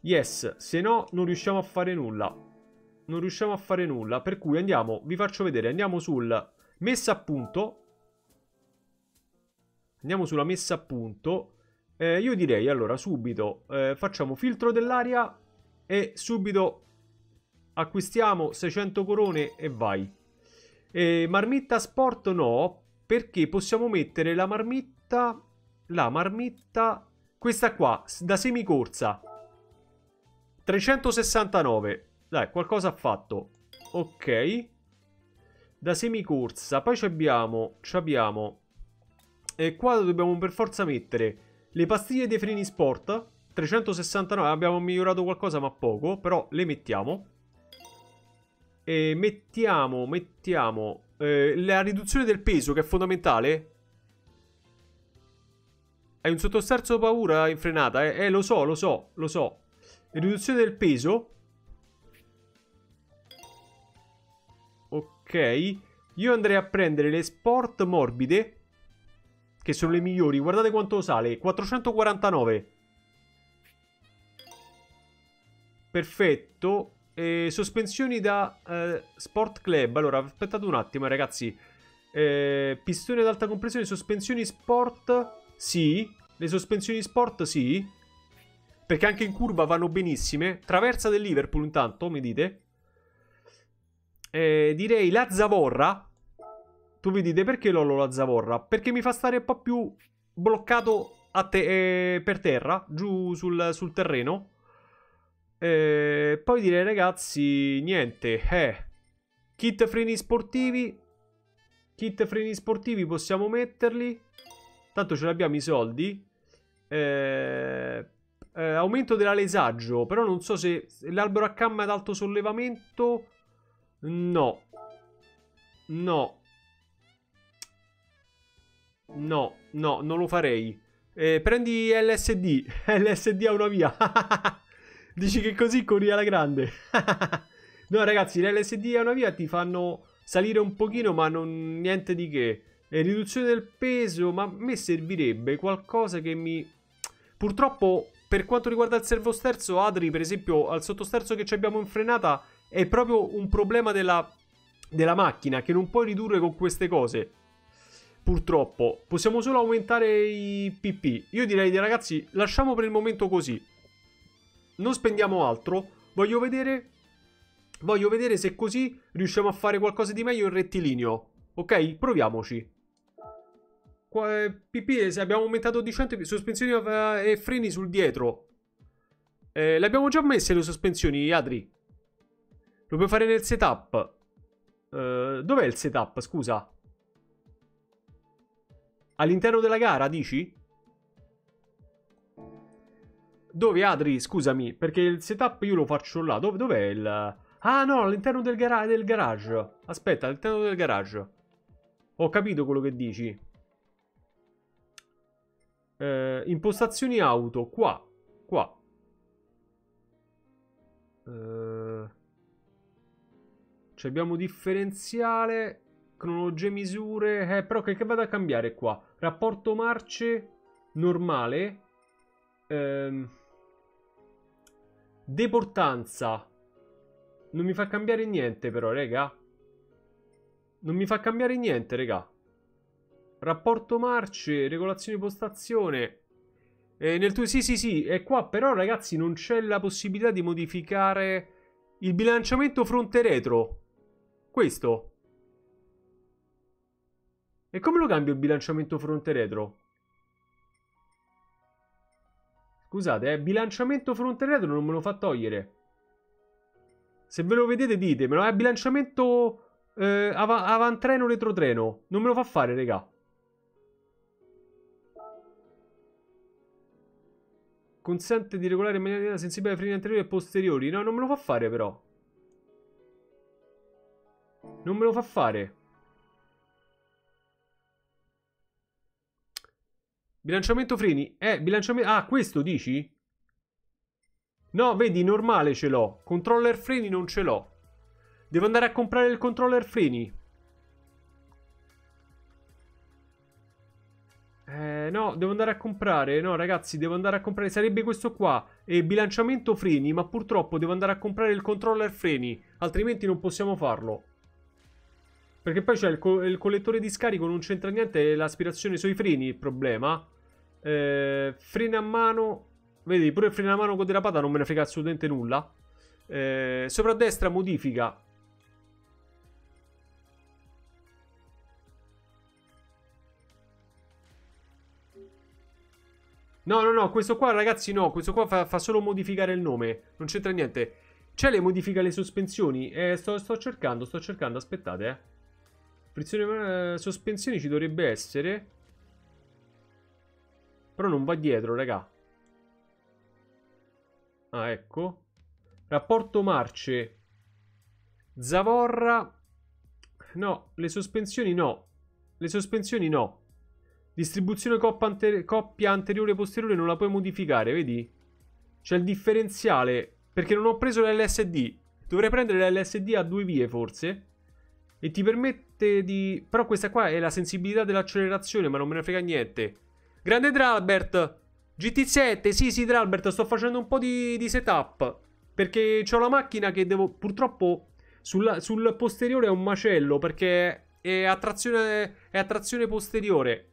Yes. Se no non riusciamo a fare nulla. Non riusciamo a fare nulla. Per cui andiamo... Vi faccio vedere. Andiamo sul... Messa a punto. Andiamo sulla messa a punto. Eh, io direi allora subito... Eh, facciamo filtro dell'aria. E subito... Acquistiamo seicento corone e vai. Eh, marmitta sport no, perché possiamo mettere la marmitta, la marmitta, questa qua, da semicorsa. trecentosessantanove. Dai, qualcosa ha fatto. Ok. Da semicorsa. Poi ci abbiamo, ci abbiamo. E qua dobbiamo per forza mettere le pastiglie dei freni sport. trecentosessantanove. Abbiamo migliorato qualcosa ma poco, però le mettiamo. E mettiamo, mettiamo eh, la riduzione del peso, che è fondamentale. Hai un sottosterzo paura in frenata, eh? Eh, lo so, lo so, lo so. Riduzione del peso. Ok. Io andrei a prendere le sport morbide, che sono le migliori. Guardate quanto sale, quattrocentoquarantanove. Perfetto. Eh, sospensioni da eh, Sport Club. Allora, aspettate un attimo, ragazzi. Eh, pistone ad alta compressione, sospensioni sport. Sì, le sospensioni sport sì, perché anche in curva vanno benissime. Traversa del Liverpool, intanto, mi dite. Eh, direi la zavorra. Tu mi dite perché LoLLo la zavorra? Perché mi fa stare un po' più bloccato a te eh, per terra, giù sul, sul terreno. Eh, poi direi, ragazzi, niente, eh. Kit freni sportivi. Kit freni sportivi possiamo metterli, tanto ce l'abbiamo i soldi. Eh, eh, aumento dell'alesaggio, però non so se l'albero a camma ad alto sollevamento. No. No. No, no, non lo farei. Eh, prendi L S D. L S D a una via. Dici che così corri alla grande. No, ragazzi, l'L S D a una via ti fanno salire un pochino, ma non niente di che. E riduzione del peso, ma a me servirebbe qualcosa che mi... Purtroppo, per quanto riguarda il servosterzo, Adri, per esempio, al sottosterzo che ci abbiamo in frenata, è proprio un problema della, della macchina, che non puoi ridurre con queste cose. Purtroppo. Possiamo solo aumentare i P P. Io direi, ragazzi, lasciamo per il momento così. Non spendiamo altro. Voglio vedere, voglio vedere se così riusciamo a fare qualcosa di meglio in rettilineo. Ok? Proviamoci. Qua, eh, P P, se abbiamo aumentato di cento sospensioni eh, e freni sul dietro. Eh, le abbiamo già messe le sospensioni, Adri. Lo puoi fare nel setup. Eh, dov'è il setup, scusa? All'interno della gara, dici? Dove, Adri? Scusami, perché il setup io lo faccio là. Dov dov'è il... Ah, no, all'interno del, gara del garage. Aspetta, all'interno del garage. Ho capito quello che dici. Eh, impostazioni auto, qua. Qua. Eh, abbiamo differenziale, cronologie, misure. Eh, però che, che vado a cambiare qua? Rapporto marce, normale. Ehm... Deportanza. Non mi fa cambiare niente però, raga. Non mi fa cambiare niente, raga. Rapporto marce, regolazione postazione. E nel tuo... Sì, sì, sì. E qua però, ragazzi, non c'è la possibilità di modificare il bilanciamento fronte retro. Questo. E come lo cambio il bilanciamento fronte retro? Scusate, eh, bilanciamento fronte retro non me lo fa togliere. Se ve lo vedete ditemelo. Eh, bilanciamento eh, av avantreno retrotreno. Non me lo fa fare, raga. Consente di regolare in maniera sensibile ai freni anteriori e posteriori. No, non me lo fa fare però. Non me lo fa fare. Bilanciamento freni. Eh, bilanciamento... Ah, questo dici? No, vedi, normale ce l'ho. Controller freni non ce l'ho. Devo andare a comprare il controller freni. Eh, no, devo andare a comprare. No, ragazzi, devo andare a comprare. Sarebbe questo qua. E bilanciamento freni, ma purtroppo devo andare a comprare il controller freni. Altrimenti non possiamo farlo. Perché poi c'è il, co il collettore di scarico, non c'entra niente, l'aspirazione sui freni il problema. Eh, freno a mano, vedi, pure il freno a mano con derapata non me ne frega assolutamente nulla. Eh, sopra a destra modifica. No, no, no, questo qua, ragazzi, no. Questo qua fa, fa solo modificare il nome. Non c'entra niente. C'è le modifiche alle sospensioni? Eh, sto, sto cercando, sto cercando, aspettate, eh. Frizione, eh, sospensioni ci dovrebbe essere. Però non va dietro, raga. Ah, ecco. Rapporto marce. Zavorra. No, le sospensioni no. Le sospensioni no. Distribuzione coppa anteri- coppia anteriore e posteriore non la puoi modificare, vedi? C'è il differenziale. Perché non ho preso l'L S D. Dovrei prendere l'L S D a due vie, forse. E ti permette di... Però questa qua è la sensibilità dell'accelerazione, ma non me ne frega niente. Grande Dralbert! G T sette, sì sì Dralbert, sto facendo un po' di, di setup. Perché ho la macchina che devo... Purtroppo sulla, sul posteriore è un macello, perché è a trazione, è a trazione posteriore.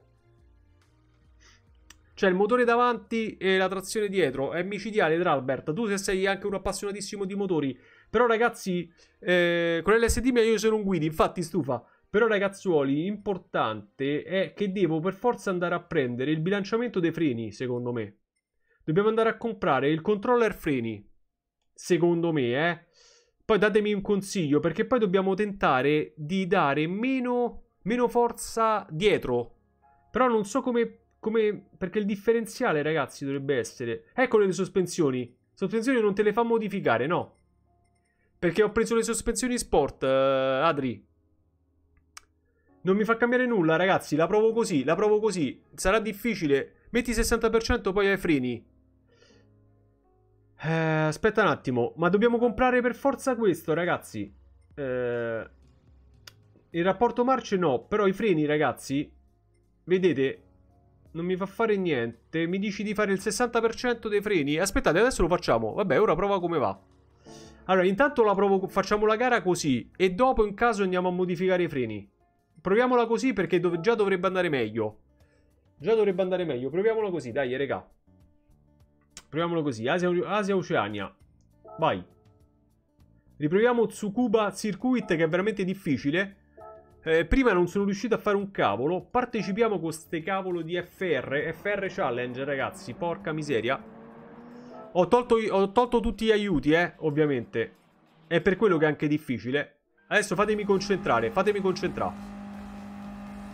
Cioè il motore davanti e la trazione dietro. È micidiale, Dralbert. Tu sei anche un appassionatissimo di motori. Però ragazzi, eh, con l'L S D mi aiuto se non guidi, infatti stufa. Però ragazzuoli, l'importante è che devo per forza andare a prendere il bilanciamento dei freni, secondo me. Dobbiamo andare a comprare il controller freni, secondo me, eh. Poi datemi un consiglio, perché poi dobbiamo tentare di dare meno, meno forza dietro. Però non so come... Come, perché il differenziale, ragazzi, dovrebbe essere... Eccole le sospensioni. Sospensioni non te le fa modificare, no. Perché ho preso le sospensioni sport, uh, Adri. Non mi fa cambiare nulla, ragazzi. La provo così, la provo così. Sarà difficile. Metti sessanta per cento poi ai freni. Eh, aspetta un attimo. Ma dobbiamo comprare per forza questo, ragazzi. Eh, il rapporto marce no. Però i freni, ragazzi, vedete... Non mi fa fare niente. Mi dici di fare il sessanta per cento dei freni. Aspettate, adesso lo facciamo. Vabbè, ora prova come va. Allora, intanto la provo, facciamo la gara così. E dopo, in caso, andiamo a modificare i freni. Proviamola così perché dov- già dovrebbe andare meglio. Già dovrebbe andare meglio. Proviamolo così, dai, regà. Proviamolo così. Asia, Asia Oceania. Vai. Riproviamo Tsukuba Circuit, che è veramente difficile. Eh, prima non sono riuscito a fare un cavolo. Partecipiamo con ste cavolo di F R. F R Challenge, ragazzi. Porca miseria. Ho tolto, ho tolto tutti gli aiuti, eh. Ovviamente. È per quello che è anche difficile. Adesso fatemi concentrare. Fatemi concentrare.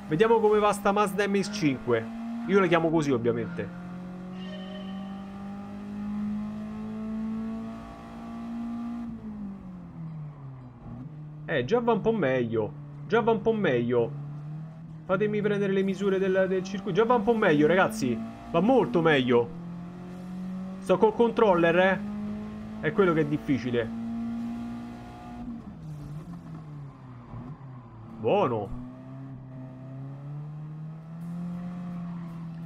Vediamo come va sta Mazda M X cinque. Io la chiamo così, ovviamente. Eh, già va un po' meglio. Già va un po' meglio. Fatemi prendere le misure del, del circuito. Già va un po' meglio, ragazzi. Va molto meglio. Sto col controller, eh. È quello che è difficile. Buono.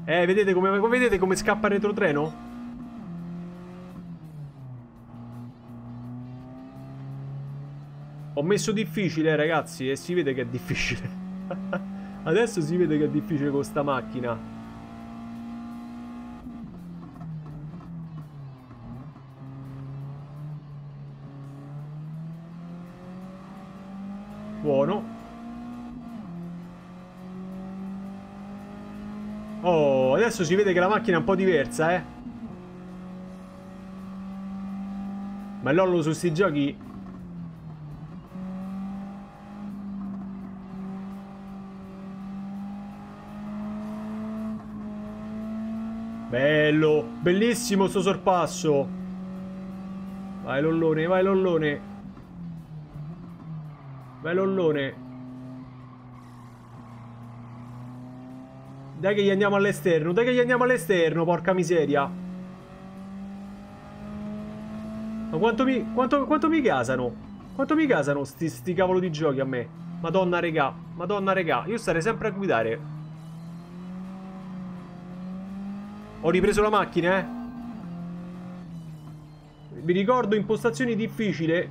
Eh, vedete come, vedete come scappa il retrotreno? Ho messo difficile, ragazzi, e si vede che è difficile. Adesso si vede che è difficile con sta macchina. Buono. Oh, adesso si vede che la macchina è un po' diversa, eh. Ma LoLLo su sti giochi... Bello, bellissimo sto sorpasso. Vai Lollone, vai Lollone. Vai Lollone. Dai che gli andiamo all'esterno, dai che gli andiamo all'esterno, porca miseria. Ma quanto mi, quanto, quanto mi gasano? Quanto mi gasano sti, sti cavolo di giochi a me? Madonna regà, madonna regà, io starei sempre a guidare. Ho ripreso la macchina, eh. Vi ricordo, impostazioni difficile.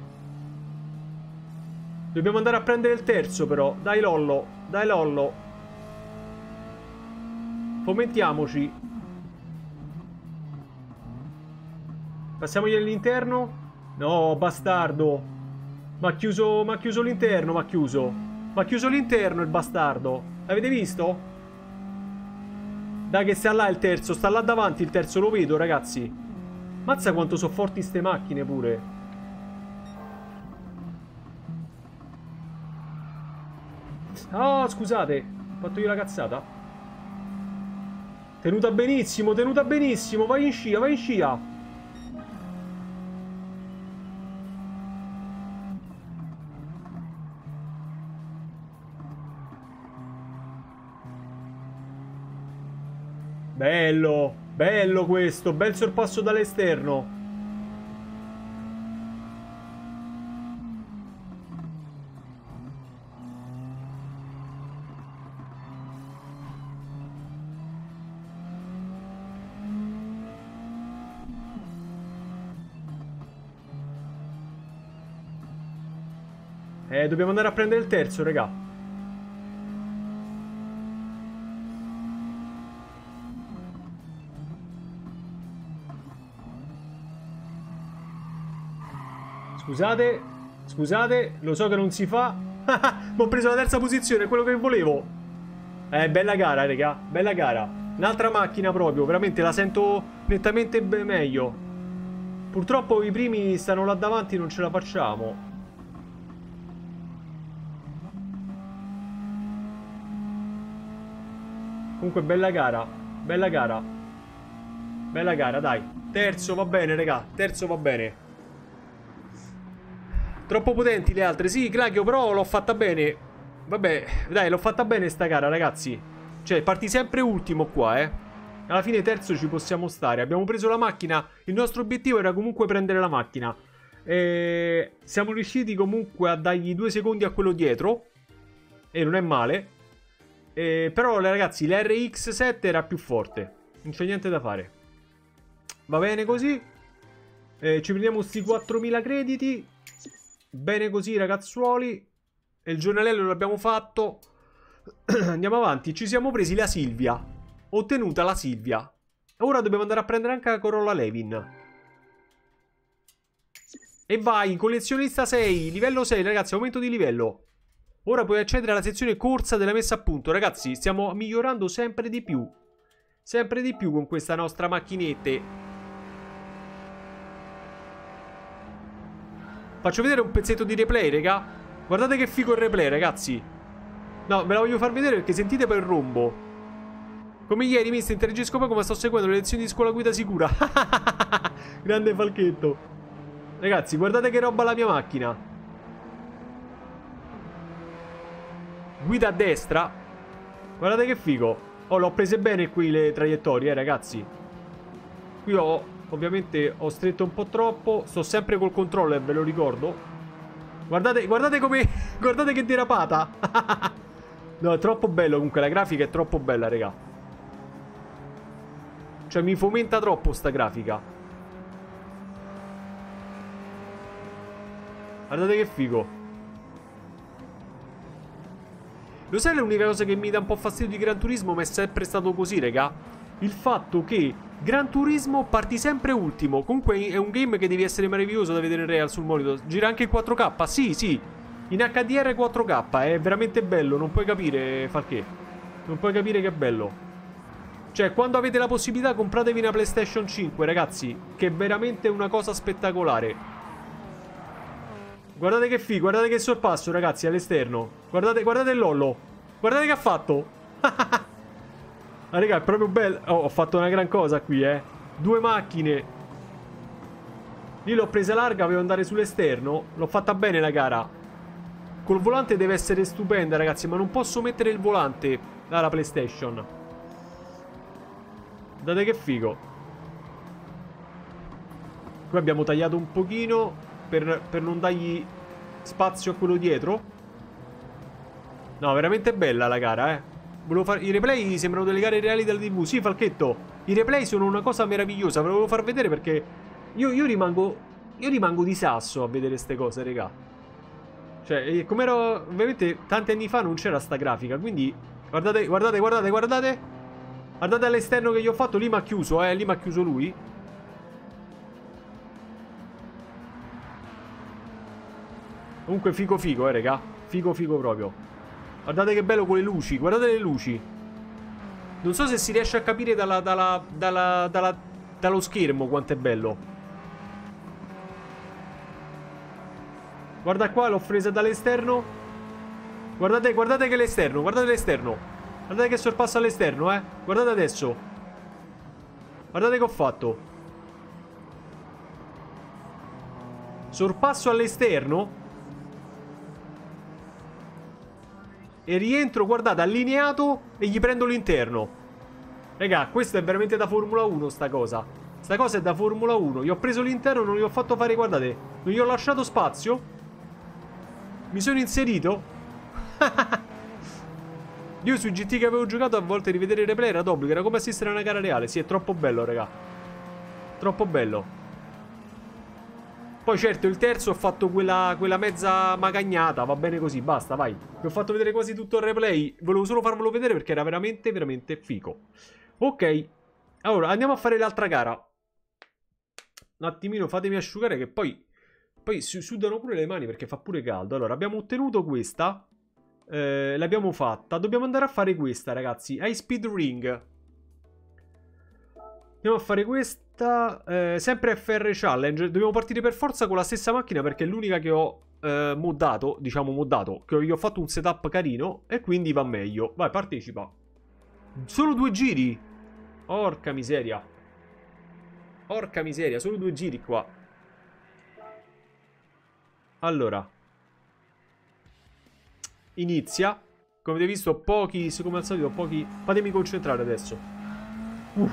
Dobbiamo andare a prendere il terzo, però. Dai, LoLLo. Dai, LoLLo. Fomentiamoci. Passiamogli all'interno. No, bastardo. M'ha chiuso, m'ha chiuso l'interno, m'ha chiuso. M'ha chiuso l'interno, il bastardo. L'avete visto? Dai che sta là il terzo, sta là davanti il terzo, lo vedo ragazzi. Mazza quanto sono forti ste macchine pure. Ah, scusate, ho fatto io la cazzata. Tenuta benissimo, tenuta benissimo, vai in scia, vai in scia. Bello, bello questo, bel sorpasso dall'esterno. Eh, dobbiamo andare a prendere il terzo, raga. Scusate, scusate, lo so che non si fa. Ma ho preso la terza posizione, è quello che volevo. Eh, bella gara, raga, bella gara. Un'altra macchina proprio, veramente la sento nettamente meglio. Purtroppo i primi stanno là davanti, non ce la facciamo. Comunque bella gara, bella gara. Bella gara, dai. Terzo va bene, raga, terzo va bene. Troppo potenti le altre. Sì, Clacchio, però l'ho fatta bene. Vabbè, dai, l'ho fatta bene sta gara, ragazzi. Cioè, parti sempre ultimo qua, eh. Alla fine terzo ci possiamo stare. Abbiamo preso la macchina. Il nostro obiettivo era comunque prendere la macchina. E siamo riusciti comunque a dargli due secondi a quello dietro. E non è male. E però, ragazzi, la R X sette era più forte. Non c'è niente da fare. Va bene così. E ci prendiamo sti quattromila crediti. Bene così ragazzuoli. E il giornalello l'abbiamo fatto. Andiamo avanti. Ci siamo presi la Silvia. Ottenuta la Silvia. Ora dobbiamo andare a prendere anche la Corolla Levin. E vai, collezionista sei, livello sei ragazzi, aumento di livello. Ora puoi accedere alla sezione corsa della messa a punto. Ragazzi, stiamo migliorando sempre di più. Sempre di più con questa nostra macchinetta. Faccio vedere un pezzetto di replay, raga. Guardate che figo il replay, ragazzi. No, ve la voglio far vedere perché sentite per il rombo. Come ieri, mister, interagisco poco, ma sto seguendo le lezioni di scuola guida sicura. Grande falchetto. Ragazzi, guardate che roba la mia macchina. Guida a destra. Guardate che figo. Oh, l'ho prese bene qui le traiettorie, eh, ragazzi. Qui ho... Ovviamente ho stretto un po' troppo. Sto sempre col controller, ve lo ricordo. Guardate, guardate come... Guardate che derapata. No, è troppo bello comunque. La grafica è troppo bella, raga. Cioè, mi fomenta troppo sta grafica. Guardate che figo. Lo sai l'unica cosa che mi dà un po' fastidio di Gran Turismo? Ma è sempre stato così, raga. Il fatto che... Gran Turismo parti sempre ultimo. Comunque è un game che devi essere meraviglioso da vedere in real sul monitor. Gira anche in quattro K. Sì, sì. In H D R quattro K. È veramente bello. Non puoi capire, Falché. Non puoi capire che è bello. Cioè, quando avete la possibilità, compratevi una PlayStation cinque, ragazzi. Che è veramente una cosa spettacolare. Guardate che figo. Guardate che sorpasso, ragazzi, all'esterno. Guardate, guardate il LoLLo. Guardate che ha fatto. Ah, ah, raga, è proprio bello. Oh, ho fatto una gran cosa qui, eh. Due macchine. Lì l'ho presa larga, volevo andare sull'esterno. L'ho fatta bene la gara. Col volante deve essere stupenda, ragazzi. Ma non posso mettere il volante alla PlayStation. Guardate che figo. Qui abbiamo tagliato un pochino per, per non dargli spazio a quello dietro. No, veramente bella la gara, eh. Volevo far... I replay sembrano delle gare reali della tivù. Sì, Falchetto, i replay sono una cosa meravigliosa. Ve lo volevo far vedere perché io, io rimango Io rimango di sasso a vedere queste cose, raga. Cioè, come ero... Ovviamente tanti anni fa non c'era sta grafica. Quindi, guardate, guardate, guardate, guardate. Guardate all'esterno che gli ho fatto. Lì mi ha chiuso, eh, lì mi ha chiuso lui. Comunque figo figo, eh, raga. Figo figo proprio. Guardate che bello con le luci, guardate le luci. Non so se si riesce a capire dalla, dalla, dalla, dalla, dallo schermo quanto è bello. Guarda qua, l'ho presa dall'esterno. Guardate, guardate che l'esterno, guardate l'esterno. Guardate che sorpassa all'esterno, eh. Guardate adesso. Guardate che ho fatto. Sorpasso all'esterno. E rientro, guardate, allineato. E gli prendo l'interno. Raga, questo è veramente da Formula uno, sta cosa. Sta cosa è da Formula uno. Gli ho preso l'interno, non gli ho fatto fare, guardate. Non gli ho lasciato spazio. Mi sono inserito. Io sui G T che avevo giocato a volte rivedere il replay era d'obbligo, era come assistere a una gara reale. Sì, è troppo bello, raga. Troppo bello. Poi certo il terzo ho fatto quella, quella mezza magagnata. Va bene così, basta, vai. Vi ho fatto vedere quasi tutto il replay. Volevo solo farvelo vedere perché era veramente, veramente figo. Ok. Allora, andiamo a fare l'altra gara. Un attimino, fatemi asciugare che poi... Poi sudano pure le mani perché fa pure caldo. Allora, abbiamo ottenuto questa. Eh, l'abbiamo fatta. Dobbiamo andare a fare questa, ragazzi. High Speed Ring. Andiamo a fare questa. Eh, sempre F R Challenge. Dobbiamo partire per forza con la stessa macchina perché è l'unica che ho eh, moddato. Diciamo moddato. Che gli ho fatto un setup carino e quindi va meglio. Vai, partecipa. Solo due giri. Porca miseria. Porca miseria, solo due giri qua. Allora, inizia. Come avete visto, pochi, siccome al solito, pochi. Fatemi concentrare adesso. uh.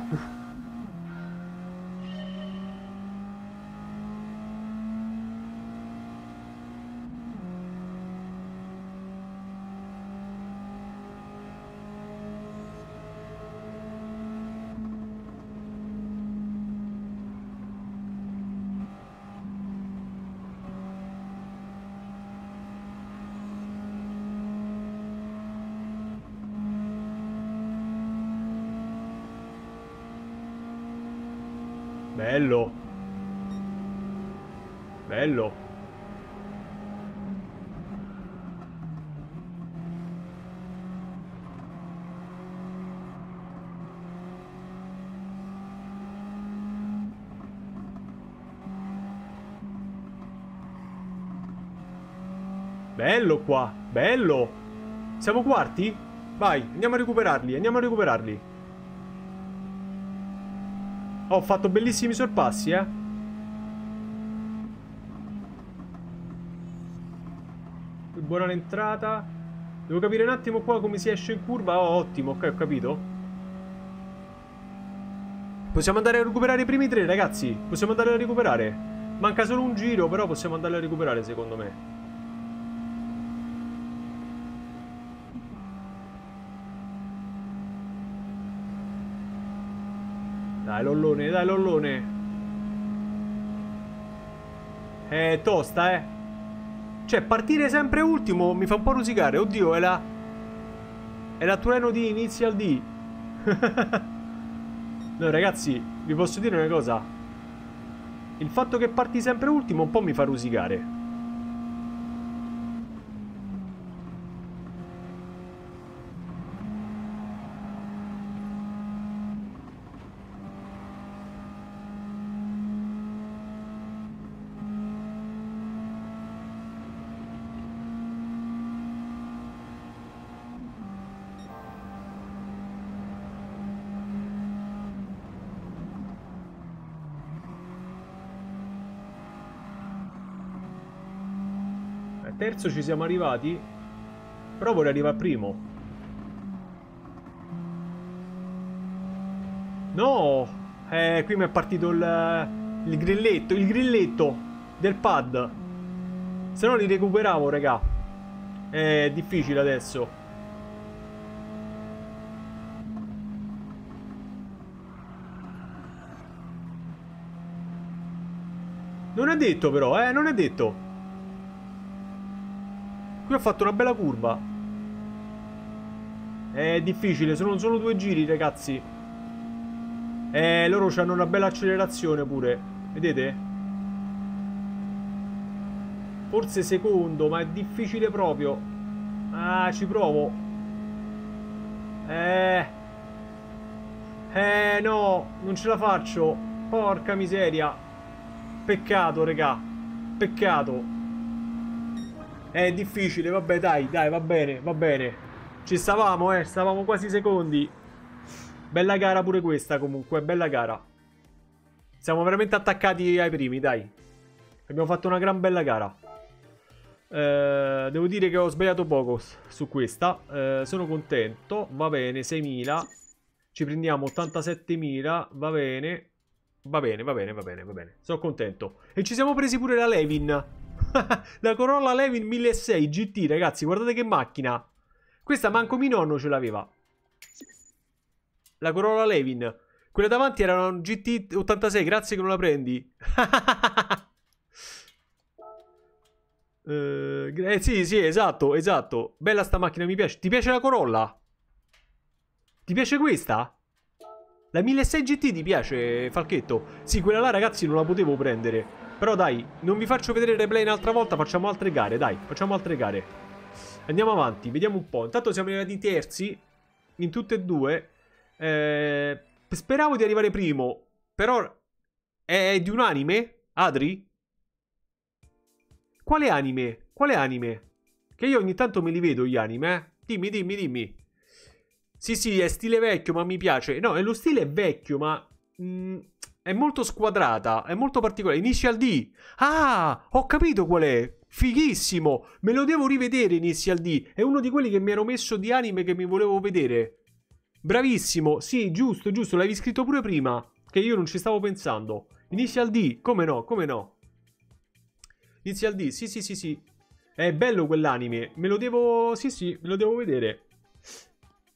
Bello. Bello. Bello qua. Bello. Siamo quarti? Vai, andiamo a recuperarli. Andiamo a recuperarli. Ho fatto bellissimi sorpassi, eh. Buona l'entrata. Devo capire un attimo qua come si esce in curva. Oh, ottimo, ok, ho capito. Possiamo andare a recuperare i primi tre, ragazzi. Possiamo andare a recuperare. Manca solo un giro, però possiamo andare a recuperare, secondo me. Dai, lollone, dai, lollone. È tosta, eh. Cioè, partire sempre ultimo mi fa un po' rosicare. Oddio, è la... È la Tureno di Initial D. No, ragazzi, vi posso dire una cosa. Il fatto che parti sempre ultimo un po' mi fa rosicare. Terzo ci siamo arrivati. Però vorrei arrivare primo. No. Eh, qui mi è partito il, il grilletto. Il grilletto del pad. Se no li recuperavo, raga. È difficile adesso. Non è detto però, eh. Non è detto. Qui ho fatto una bella curva. È difficile, sono solo due giri, ragazzi. Eh, loro hanno una bella accelerazione pure. Vedete? Forse secondo, ma è difficile proprio. Ah, ci provo. Eh. Eh no, non ce la faccio. Porca miseria. Peccato, regà. Peccato. È difficile, vabbè, dai, dai, va bene, va bene. Ci stavamo, eh, stavamo quasi secondi. Bella gara pure questa, comunque, bella gara. Siamo veramente attaccati ai primi, dai. Abbiamo fatto una gran bella gara. Eh, devo dire che ho sbagliato poco su questa. Eh, sono contento, va bene, seimila. Ci prendiamo ottantasettemila, va bene. Va bene, va bene, va bene, va bene. Sono contento. E ci siamo presi pure la Levin. La Corolla Levin milleseicento G T, ragazzi, guardate che macchina. Questa manco mio nonno ce l'aveva. La Corolla Levin. Quella davanti era un G T ottantasei, grazie che non la prendi. Eh sì, sì, esatto, esatto. Bella sta macchina, mi piace. Ti piace la Corolla? Ti piace questa? La milleseicento G T ti piace, Falchetto? Sì, quella là, ragazzi, non la potevo prendere. Però dai, non vi faccio vedere il replay un'altra volta, facciamo altre gare, dai. Facciamo altre gare. Andiamo avanti, vediamo un po'. Intanto siamo arrivati terzi in tutte e due. Eh, speravo di arrivare primo, però è di un anime, Adri? Quale anime? Quale anime? Che io ogni tanto me li vedo gli anime, eh? Dimmi, dimmi, dimmi. Sì, sì, è stile vecchio, ma mi piace. No, è lo stile è vecchio, ma mh, è molto squadrata, è molto particolare. Initial D. Ah, ho capito qual è. Fighissimo. Me lo devo rivedere, Initial D. È uno di quelli che mi ero messo di anime che mi volevo vedere. Bravissimo, sì, giusto, giusto, l'avevi scritto pure prima, che io non ci stavo pensando. Initial D, come no, come no. Initial D, sì, sì, sì, sì. È bello quell'anime, me lo devo... sì, sì, me lo devo vedere.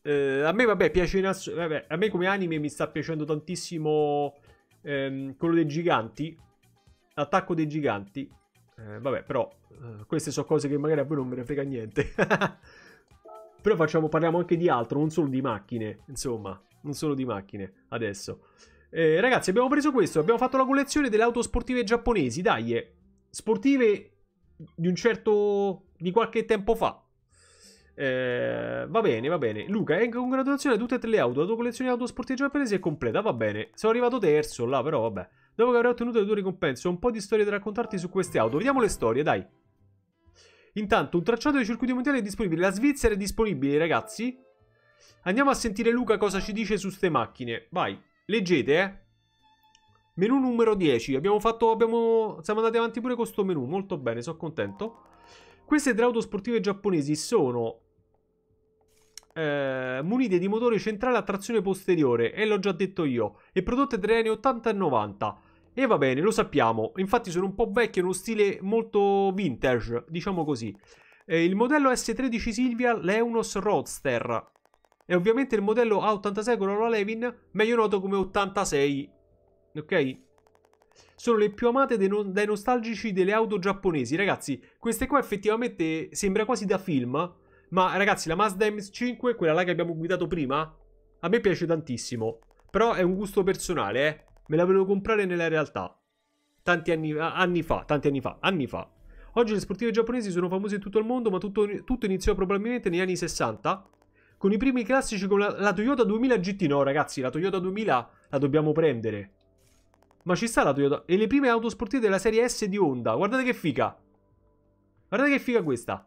Eh, a me, vabbè, piace... In ass... vabbè, a me come anime mi sta piacendo tantissimo ehm, quello dei giganti. L'attacco dei giganti. Eh, vabbè, però, eh, queste sono cose che magari a voi non me ne frega niente. Però facciamo, parliamo anche di altro, non solo di macchine, insomma, non solo di macchine, adesso. Eh, ragazzi, abbiamo preso questo, abbiamo fatto la collezione delle auto sportive giapponesi, dai, eh. Sportive di un certo, di qualche tempo fa. Eh, va bene, va bene. Luca, eh, congratulazioni a tutte e tre le auto, la tua collezione di auto sportive giapponesi è completa, va bene. Sono arrivato terzo, là, però, vabbè. Dopo che avrei ottenuto le tue ricompense, ho un po' di storie da raccontarti su queste auto. Vediamo le storie, dai. Intanto un tracciato dei circuiti mondiali è disponibile. La Svizzera è disponibile, ragazzi. Andiamo a sentire Luca cosa ci dice su ste macchine. Vai, leggete, eh. Menu numero dieci. Abbiamo fatto, abbiamo... siamo andati avanti pure con sto menu. Molto bene, sono contento. Queste tre auto sportive giapponesi sono eh, munite di motore centrale a trazione posteriore, e l'ho già detto io, e prodotte tra gli anni ottanta e novanta. E va bene, lo sappiamo. Infatti sono un po' vecchie, in uno stile molto vintage, diciamo così. Eh, il modello S tredici Silvia, l'Eunos Roadster. E ovviamente il modello A ottantasei Corolla Levin, meglio noto come ottantasei. Ok? Sono le più amate dai, no dai nostalgici delle auto giapponesi. Ragazzi, queste qua effettivamente sembra quasi da film. Ma ragazzi, la Mazda M X cinque, quella là che abbiamo guidato prima, a me piace tantissimo. Però è un gusto personale, eh. Me la volevo comprare nella realtà tanti anni, anni fa, tanti anni fa, anni fa. Oggi le sportive giapponesi sono famose in tutto il mondo, ma tutto, tutto iniziò probabilmente negli anni sessanta, con i primi classici come la, la Toyota duemila G T. No, ragazzi, la Toyota duemila la dobbiamo prendere. Ma ci sta la Toyota. E le prime auto sportive della serie S di Honda. Guardate che figa. Guardate che figa questa.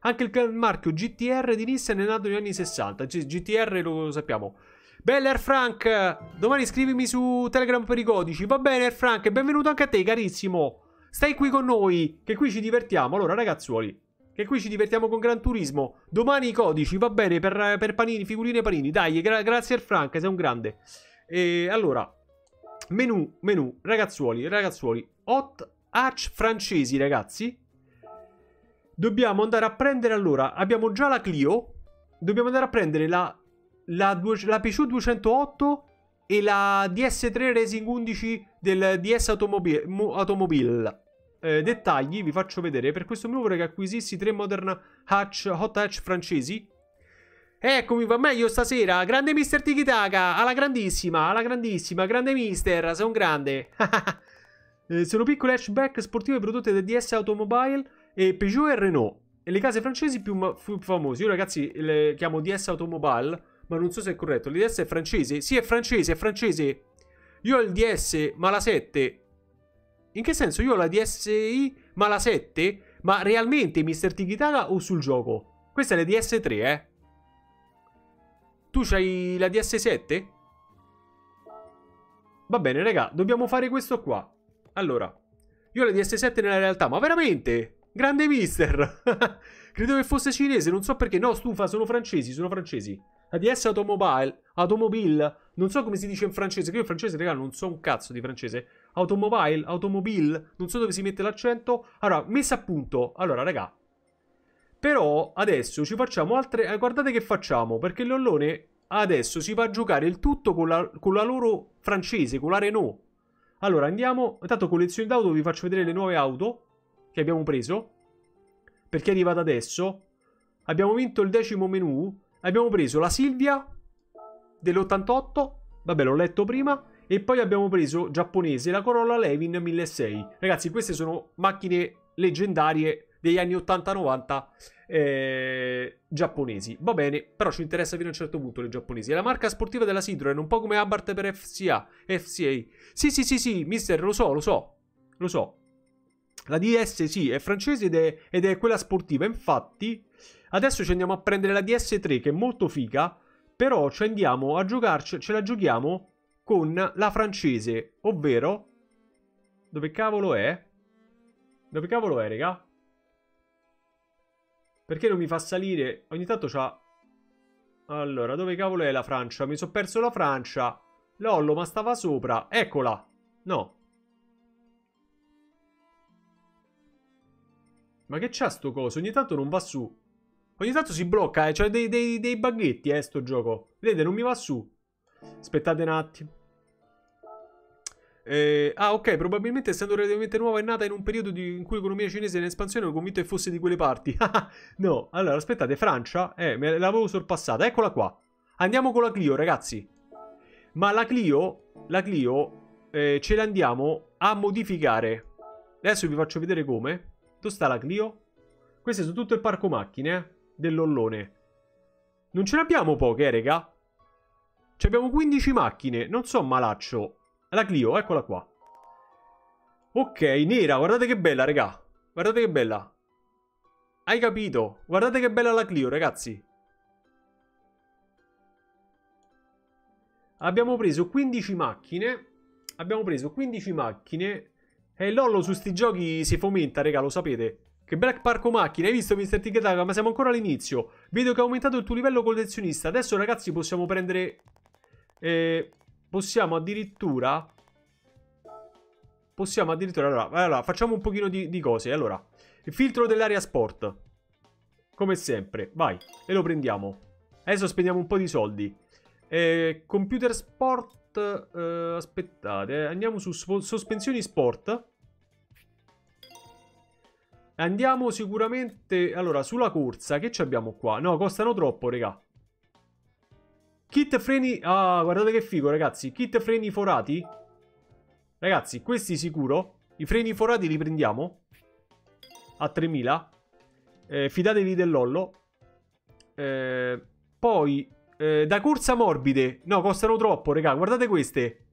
Anche il marchio G T R di Nissan è nato negli anni sessanta. G T R lo sappiamo. Bella Erfrank, domani scrivimi su Telegram per i codici. Va bene Erfrank, benvenuto anche a te carissimo. Stai qui con noi, che qui ci divertiamo. Allora ragazzuoli, che qui ci divertiamo con Gran Turismo. Domani i codici, va bene, per, per panini, figurine e panini. Dai, gra grazie Erfrank, sei un grande. E allora, menu, menu, ragazzuoli, ragazzuoli. Hot hatch francesi ragazzi. Dobbiamo andare a prendere, allora, abbiamo già la Clio. Dobbiamo andare a prendere la... La, la Peugeot duecentootto e la D S tre Racing undici del D S Automobile, automobile. Eh, dettagli vi faccio vedere. Per questo menu vorrei che acquisissi tre modern hatch, hot hatch francesi. Eccomi, va meglio stasera. Grande mister Tikitaka, alla grandissima, alla grandissima, grande mister, sei un grande. eh, sono piccole hatchback sportive prodotte da D S Automobile e Peugeot e Renault, e le case francesi più, più famose. Io ragazzi le chiamo D S Automobile, ma non so se è corretto. L'I D S è francese? Sì, è francese, è francese. Io ho il D S, ma la sette. In che senso? Io ho la D S I, ma la sette? Ma realmente, mister Tikitaka o sul gioco? Questa è la D S tre, eh? Tu c'hai la D S sette? Va bene, raga, dobbiamo fare questo qua. Allora, io ho la D S sette nella realtà, ma veramente? Grande mister! Credo che fosse cinese, non so perché. No, stufa, sono francesi, sono francesi. La D S Automobile, Automobile, non so come si dice in francese, che io in francese, raga, non so un cazzo di francese. Automobile, Automobile, non so dove si mette l'accento. Allora, messa a punto. Allora, raga, però adesso ci facciamo altre... Eh, guardate che facciamo, perché Lollone adesso si va a giocare il tutto con la, con la loro francese, con la Renault. Allora, andiamo... Intanto collezione d'auto, vi faccio vedere le nuove auto che abbiamo preso, perché è arrivata adesso. Abbiamo vinto il decimo menu. Abbiamo preso la Silvia dell'ottantotto, vabbè, l'ho letto prima. E poi abbiamo preso, giapponese, la Corolla Levin milleseicento. Ragazzi, queste sono macchine leggendarie degli anni ottanta novanta, eh, giapponesi. Va bene, però ci interessa fino a un certo punto le giapponesi. È la marca sportiva della Citroen, un po' come Abarth per F C A, F C A. Sì, sì, sì, sì, mister, lo so, lo so, lo so. La D S sì, è francese ed è, ed è quella sportiva. Infatti adesso ci andiamo a prendere la D S tre, che è molto figa. Però ci andiamo a giocarci, ce la giochiamo con la francese, ovvero... Dove cavolo è? Dove cavolo è, raga? Perché non mi fa salire? Ogni tanto c'ha... Allora, dove cavolo è la Francia? Mi sono perso la Francia. Lollo, ma stava sopra. Eccola. No. Ma che c'ha sto coso? Ogni tanto non va su. Ogni tanto si blocca, eh. C'è dei, dei, dei baghetti, eh, sto gioco. Vedete, non mi va su. Aspettate un attimo. Eh, ah, ok, probabilmente essendo relativamente nuova è nata in un periodo di, in cui l'economia cinese è in espansione, ero convinto che fosse di quelle parti. No, allora, aspettate, Francia? Eh, me l'avevo sorpassata. Eccola qua. Andiamo con la Clio, ragazzi. Ma la Clio, la Clio, eh, ce la andiamo a modificare. Adesso vi faccio vedere come. Dove sta la Clio? Queste sono tutto il parco macchine, eh, del Lollone. Non ce ne abbiamo poche, eh, raga. Ci abbiamo quindici macchine, non so malaccio. La Clio, eccola qua. Ok, nera, guardate che bella, raga. Guardate che bella. Hai capito? Guardate che bella la Clio, ragazzi. Abbiamo preso quindici macchine. Abbiamo preso quindici macchine. E Lollo su sti giochi si fomenta, raga, lo sapete. Che bel parco macchine, hai visto, mister Tikitaka? Ma siamo ancora all'inizio. Vedo che ha aumentato il tuo livello collezionista. Adesso, ragazzi, possiamo prendere... Eh, possiamo addirittura... Possiamo addirittura... Allora, allora facciamo un pochino di, di cose. Allora, il filtro dell'area sport. Come sempre. Vai, e lo prendiamo. Adesso spendiamo un po' di soldi. Eh, computer sport... Uh, aspettate, andiamo su sospensioni sport. Andiamo sicuramente. Allora, sulla corsa, che abbiamo qua? No, costano troppo, raga. Kit freni. Ah, guardate che figo, ragazzi. Kit freni forati. Ragazzi, questi sicuro. I freni forati li prendiamo a tremila. eh, Fidatevi del Lollo. eh, Poi da corsa morbide. No, costano troppo, raga. Guardate queste.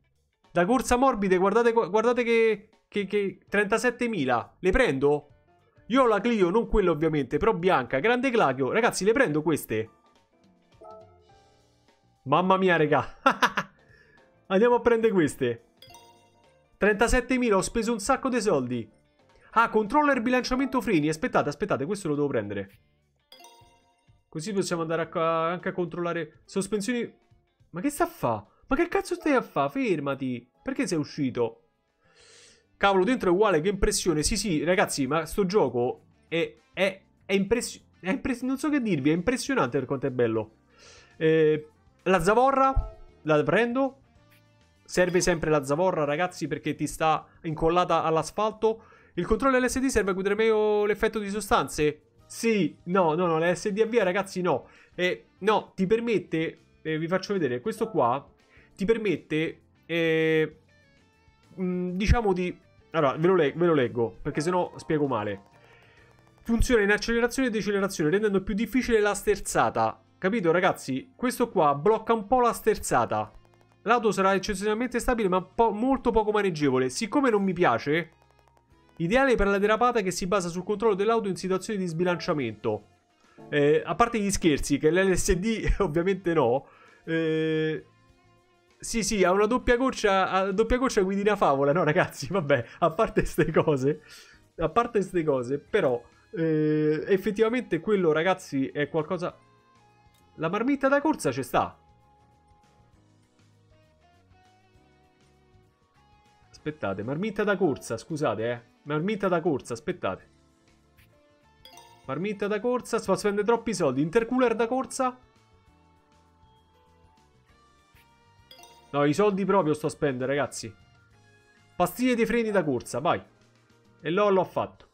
Da corsa morbide, guardate, guardate che, che, che trentasettemila. Le prendo? Io ho la Clio, non quella ovviamente, però bianca. Grande Clacchio. Ragazzi, le prendo queste. Mamma mia, raga. Andiamo a prendere queste. trentasettemila, ho speso un sacco di soldi. Ah, controller bilanciamento freni. Aspettate, aspettate, questo lo devo prendere. Così possiamo andare a, anche a controllare sospensioni. Ma che sta a fa? Ma che cazzo stai a fa? Fermati. Perché sei uscito? Cavolo, dentro è uguale, che impressione. Sì, sì, ragazzi, ma sto gioco è, è, è impressionante. Non so che dirvi, è impressionante per quanto è bello. Eh, la zavorra, la prendo. Serve sempre la zavorra, ragazzi, perché ti sta incollata all'asfalto. Il controllo L S D serve a guidare meglio l'effetto di sostanze. Sì, no, no, no, la S D A V, ragazzi, no. Eh, no, ti permette, eh, vi faccio vedere, questo qua ti permette, eh, mh, diciamo di... Allora, ve lo, le ve lo leggo, perché sennò spiego male. Funziona in accelerazione e decelerazione, rendendo più difficile la sterzata. Capito ragazzi? Questo qua blocca un po' la sterzata. L'auto sarà eccezionalmente stabile ma un po' molto poco maneggevole. Siccome non mi piace, ideale per la derapata che si basa sul controllo dell'auto in situazioni di sbilanciamento. Eh, a parte gli scherzi, che l'L S D ovviamente no. Eh, sì sì, ha una doppia goccia, ha doppia goccia guidi una favola, no ragazzi? Vabbè, a parte ste cose, a parte ste cose, però eh, effettivamente quello ragazzi è qualcosa... La marmitta da corsa ci sta. Aspettate, marmitta da corsa, scusate, eh. Marmitta da corsa, aspettate. Marmitta da corsa, si fa spendere troppi soldi. Intercooler da corsa? No, i soldi proprio sto a spendere, ragazzi. Pastiglie dei freni da corsa, vai. E LoLLo ho fatto.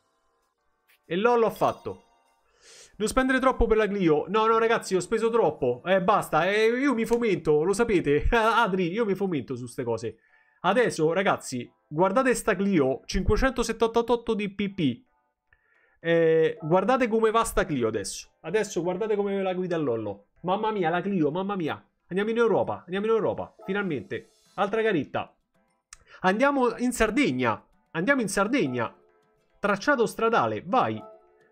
E LoLLo ho fatto. Non spendere troppo per la Clio. No, no, ragazzi, ho speso troppo. Eh, basta, eh, io mi fomento, lo sapete. Adri, io mi fomento su ste cose. Adesso, ragazzi, guardate sta Clio, cinquecentosettantotto di P P. Eh, guardate come va sta Clio adesso. Adesso guardate come la guida LoLLo. Mamma mia, la Clio, mamma mia. Andiamo in Europa, andiamo in Europa, finalmente. Altra garitta. Andiamo in Sardegna, andiamo in Sardegna. Tracciato stradale, vai.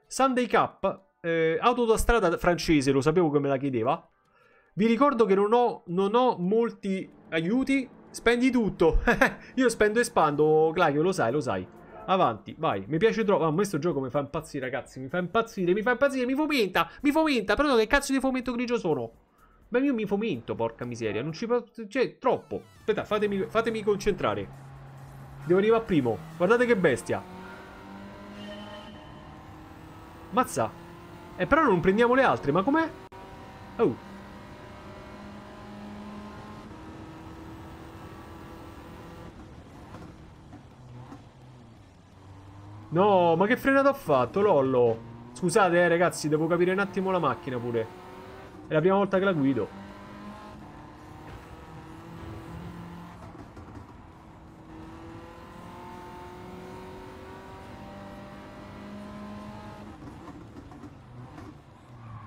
Sunday Cup, eh, auto da strada francese, lo sapevo che me la chiedeva. Vi ricordo che non ho, non ho molti aiuti. Spendi tutto. Io spendo e spando, Clacchio, lo sai, lo sai. Avanti, vai. Mi piace troppo. Ah, questo gioco mi fa impazzire, ragazzi. Mi fa impazzire, mi fa impazzire, mi fomenta. Mi fomenta. Però che cazzo di fomento grigio sono? Ma io mi fomento, porca miseria. Non ci posso... Cioè, troppo. Aspetta, fatemi, fatemi concentrare. Devo arrivare primo. Guardate che bestia. Mazza. Eh, però non prendiamo le altre. Ma com'è? Oh. No, ma che frenata ho fatto, LoLLo? Scusate, eh, ragazzi, devo capire un attimo la macchina pure. È la prima volta che la guido.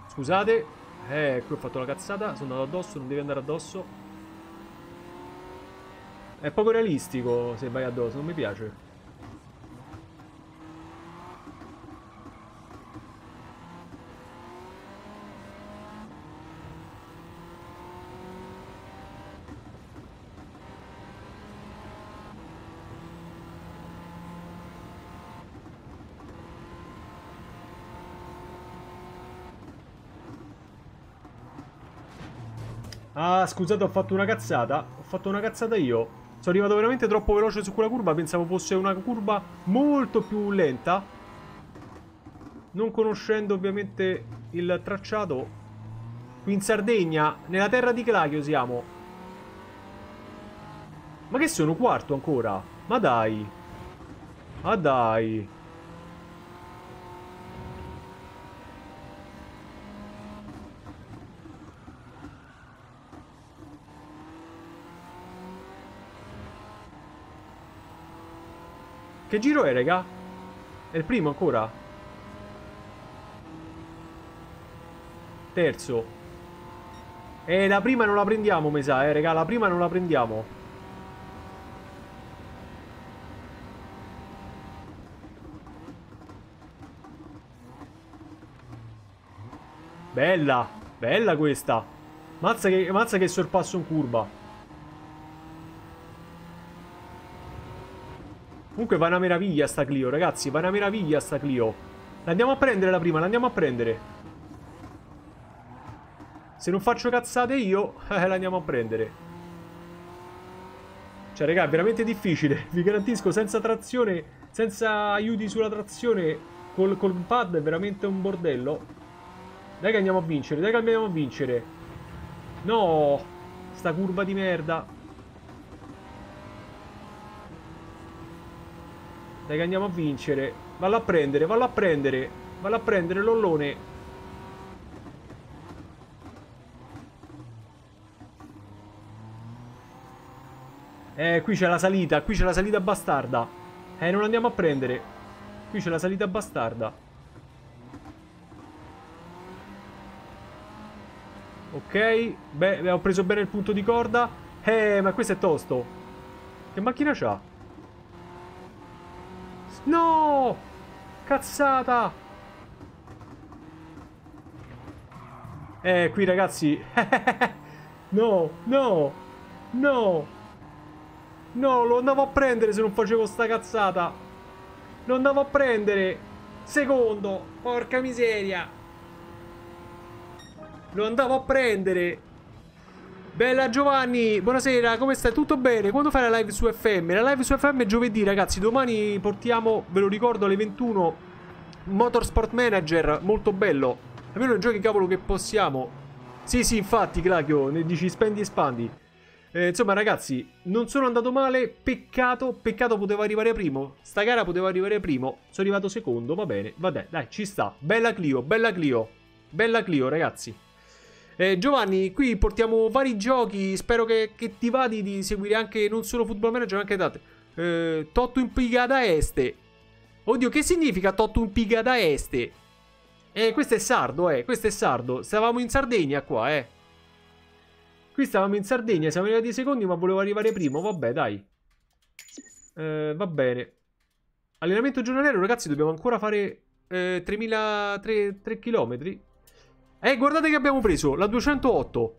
Scusate. Eh, qui ho fatto la cazzata. Sono andato addosso, non devi andare addosso. È poco realistico se vai addosso, non mi piace. Ah, scusate, ho fatto una cazzata. Ho fatto una cazzata io. Sono arrivato veramente troppo veloce su quella curva. Pensavo fosse una curva molto più lenta. Non conoscendo ovviamente il tracciato. Qui in Sardegna, nella terra di Clacchio siamo. Ma che sono quarto ancora? Ma dai. Ma dai. Che giro è, raga? È il primo ancora? Terzo. Eh, la prima non la prendiamo, mi sa, eh, raga. La prima non la prendiamo. Bella. Bella questa. Mazza che, mazza che sorpasso in curva. Comunque va una meraviglia sta Clio, ragazzi. Va una meraviglia sta Clio. L'andiamo a prendere la prima, l'andiamo a prendere. Se non faccio cazzate io, eh, l'andiamo a prendere. Cioè, raga, è veramente difficile. Vi garantisco, senza trazione, senza aiuti sulla trazione, col, col pad è veramente un bordello. Dai che andiamo a vincere, dai che andiamo a vincere. No, sta curva di merda. Dai che andiamo a vincere. Vallo a prendere, vallo a prendere. Vallo a prendere, LoLLone. Eh, qui c'è la salita. Qui c'è la salita bastarda. Eh, non andiamo a prendere. Qui c'è la salita bastarda. Ok, beh, ho preso bene il punto di corda. Eh, ma questo è tosto. Che macchina c'ha? No! Cazzata! Eh, qui ragazzi... no, no, no! No, lo andavo a prendere se non facevo sta cazzata. Lo andavo a prendere. Secondo, porca miseria. Lo andavo a prendere. Bella Giovanni, buonasera, come stai? Tutto bene? Quando fai la live su F M? La live su F M è giovedì ragazzi, domani portiamo, ve lo ricordo, alle ventuno Motorsport Manager, molto bello. Almeno il giochi cavolo che possiamo. Sì sì, infatti Clacchio, ne dici spendi e spandi. Eh, insomma ragazzi, non sono andato male, peccato, peccato poteva arrivare primo. Sta gara poteva arrivare primo, sono arrivato secondo, va bene, vabbè, dai, ci sta. Bella Clio, bella Clio, bella Clio ragazzi. Eh, Giovanni, qui portiamo vari giochi. Spero che, che ti vada di seguire anche non solo Football Manager, ma anche tante. Eh, Totto in pigada este. Oddio, che significa Totto in pigada este? Eh, questo è sardo, eh. Questo è sardo. Stavamo in Sardegna qua, eh. Qui stavamo in Sardegna, siamo arrivati secondi, ma volevo arrivare primo. Vabbè, dai. Eh, va bene. Allenamento giornaliero, ragazzi, dobbiamo ancora fare eh, tremila tre chilometri. Eh, guardate che abbiamo preso la duecentootto.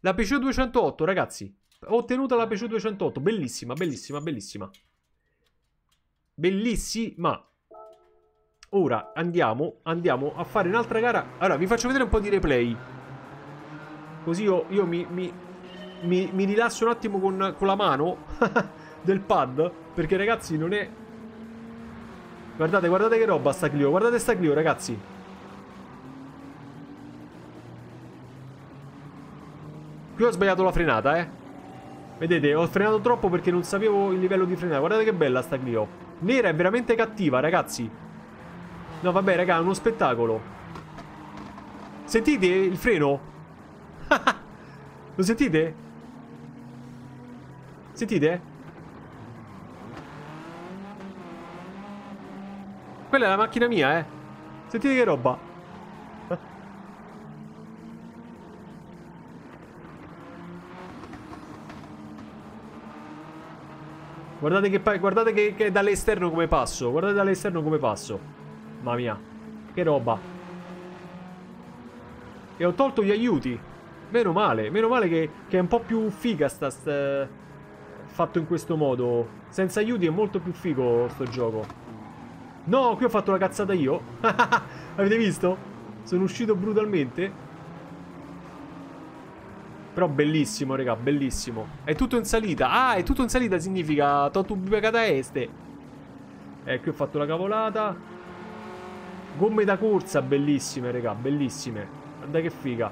La Peugeot duecentootto, ragazzi. Ho ottenuto la Peugeot duecentootto. Bellissima, bellissima, bellissima. Bellissima. Ora andiamo, andiamo a fare un'altra gara. Allora, vi faccio vedere un po' di replay. Così io, io mi, mi, mi, mi rilasso un attimo con, con la mano del pad. Perché, ragazzi, non è... Guardate, guardate che roba sta Clio. Guardate sta Clio, ragazzi. Qui ho sbagliato la frenata, eh. Vedete, ho frenato troppo perché non sapevo il livello di frenata. Guardate che bella sta Clio. Nera è veramente cattiva, ragazzi. No, vabbè, raga, è uno spettacolo. Sentite il freno? Lo sentite? Sentite? Quella è la macchina mia, eh. Sentite che roba. Guardate che, guardate che, che dall'esterno come passo. Guardate dall'esterno come passo. Mamma mia. Che roba. E ho tolto gli aiuti. Meno male. Meno male che, che è un po' più figa sta, sta... Fatto in questo modo. Senza aiuti è molto più figo sto gioco. No, qui ho fatto la cazzata io. Avete visto? Sono uscito brutalmente. Però bellissimo, raga, bellissimo. È tutto in salita. Ah, è tutto in salita significa Totto Bibacata Este. Eh, qui ho fatto la cavolata. Gomme da corsa, bellissime, raga, bellissime. Guarda che figa.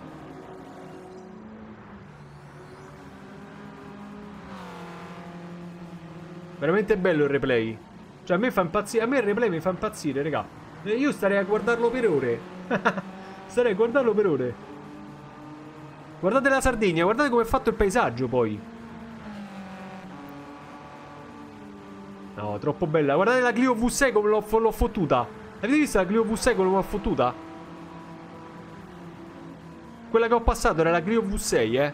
Veramente bello il replay. Cioè, a me fa impazzire. A me il replay mi fa impazzire, raga. Io starei a guardarlo per ore. Starei a guardarlo per ore. Guardate la Sardegna, guardate come è fatto il paesaggio poi. No, troppo bella. Guardate la Clio V sei come l'ho fottuta. Avete visto la Clio V sei come l'ho fottuta? Quella che ho passato era la Clio V sei, eh.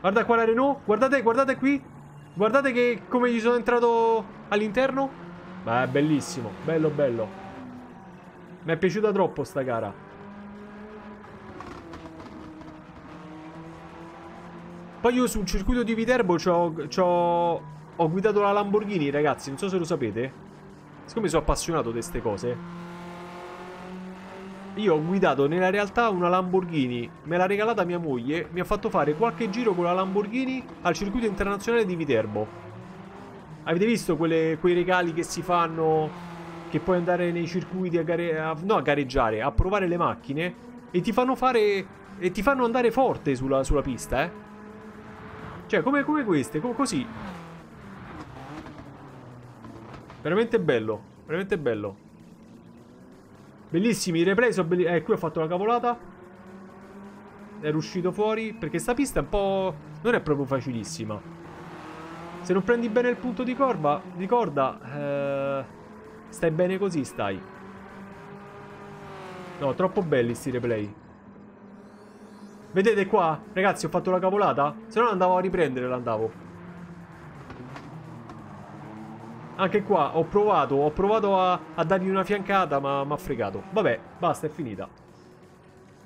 Guarda qua la Renault. Guardate, guardate qui. Guardate che come gli sono entrato all'interno. Ma è bellissimo, bello bello. Mi è piaciuta troppo sta gara. Poi io sul circuito di Viterbo c'ho, c'ho, ho guidato la Lamborghini, ragazzi, non so se lo sapete. Siccome sono appassionato di queste cose, io ho guidato nella realtà una Lamborghini. Me l'ha regalata mia moglie. Mi ha fatto fare qualche giro con la Lamborghini al circuito internazionale di Viterbo. Avete visto quelle, quei regali che si fanno? Che puoi andare nei circuiti a, gare, a, no, a gareggiare, a provare le macchine. E ti fanno fare, e ti fanno andare forte sulla, sulla pista, eh. Cioè, come, come queste, co così. Veramente bello, veramente bello. Bellissimi, i replay sono bellissimi. Eh, qui ho fatto la cavolata. Ero uscito fuori, perché sta pista è un po'... non è proprio facilissima. Se non prendi bene il punto di corda, di corda eh... stai bene così, stai. No, troppo belli sti replay. Vedete qua? Ragazzi, ho fatto una cavolata. Se no andavo a riprendere, l'andavo. Anche qua ho provato, ho provato a, a dargli una fiancata, ma mi ha fregato. Vabbè, basta, è finita.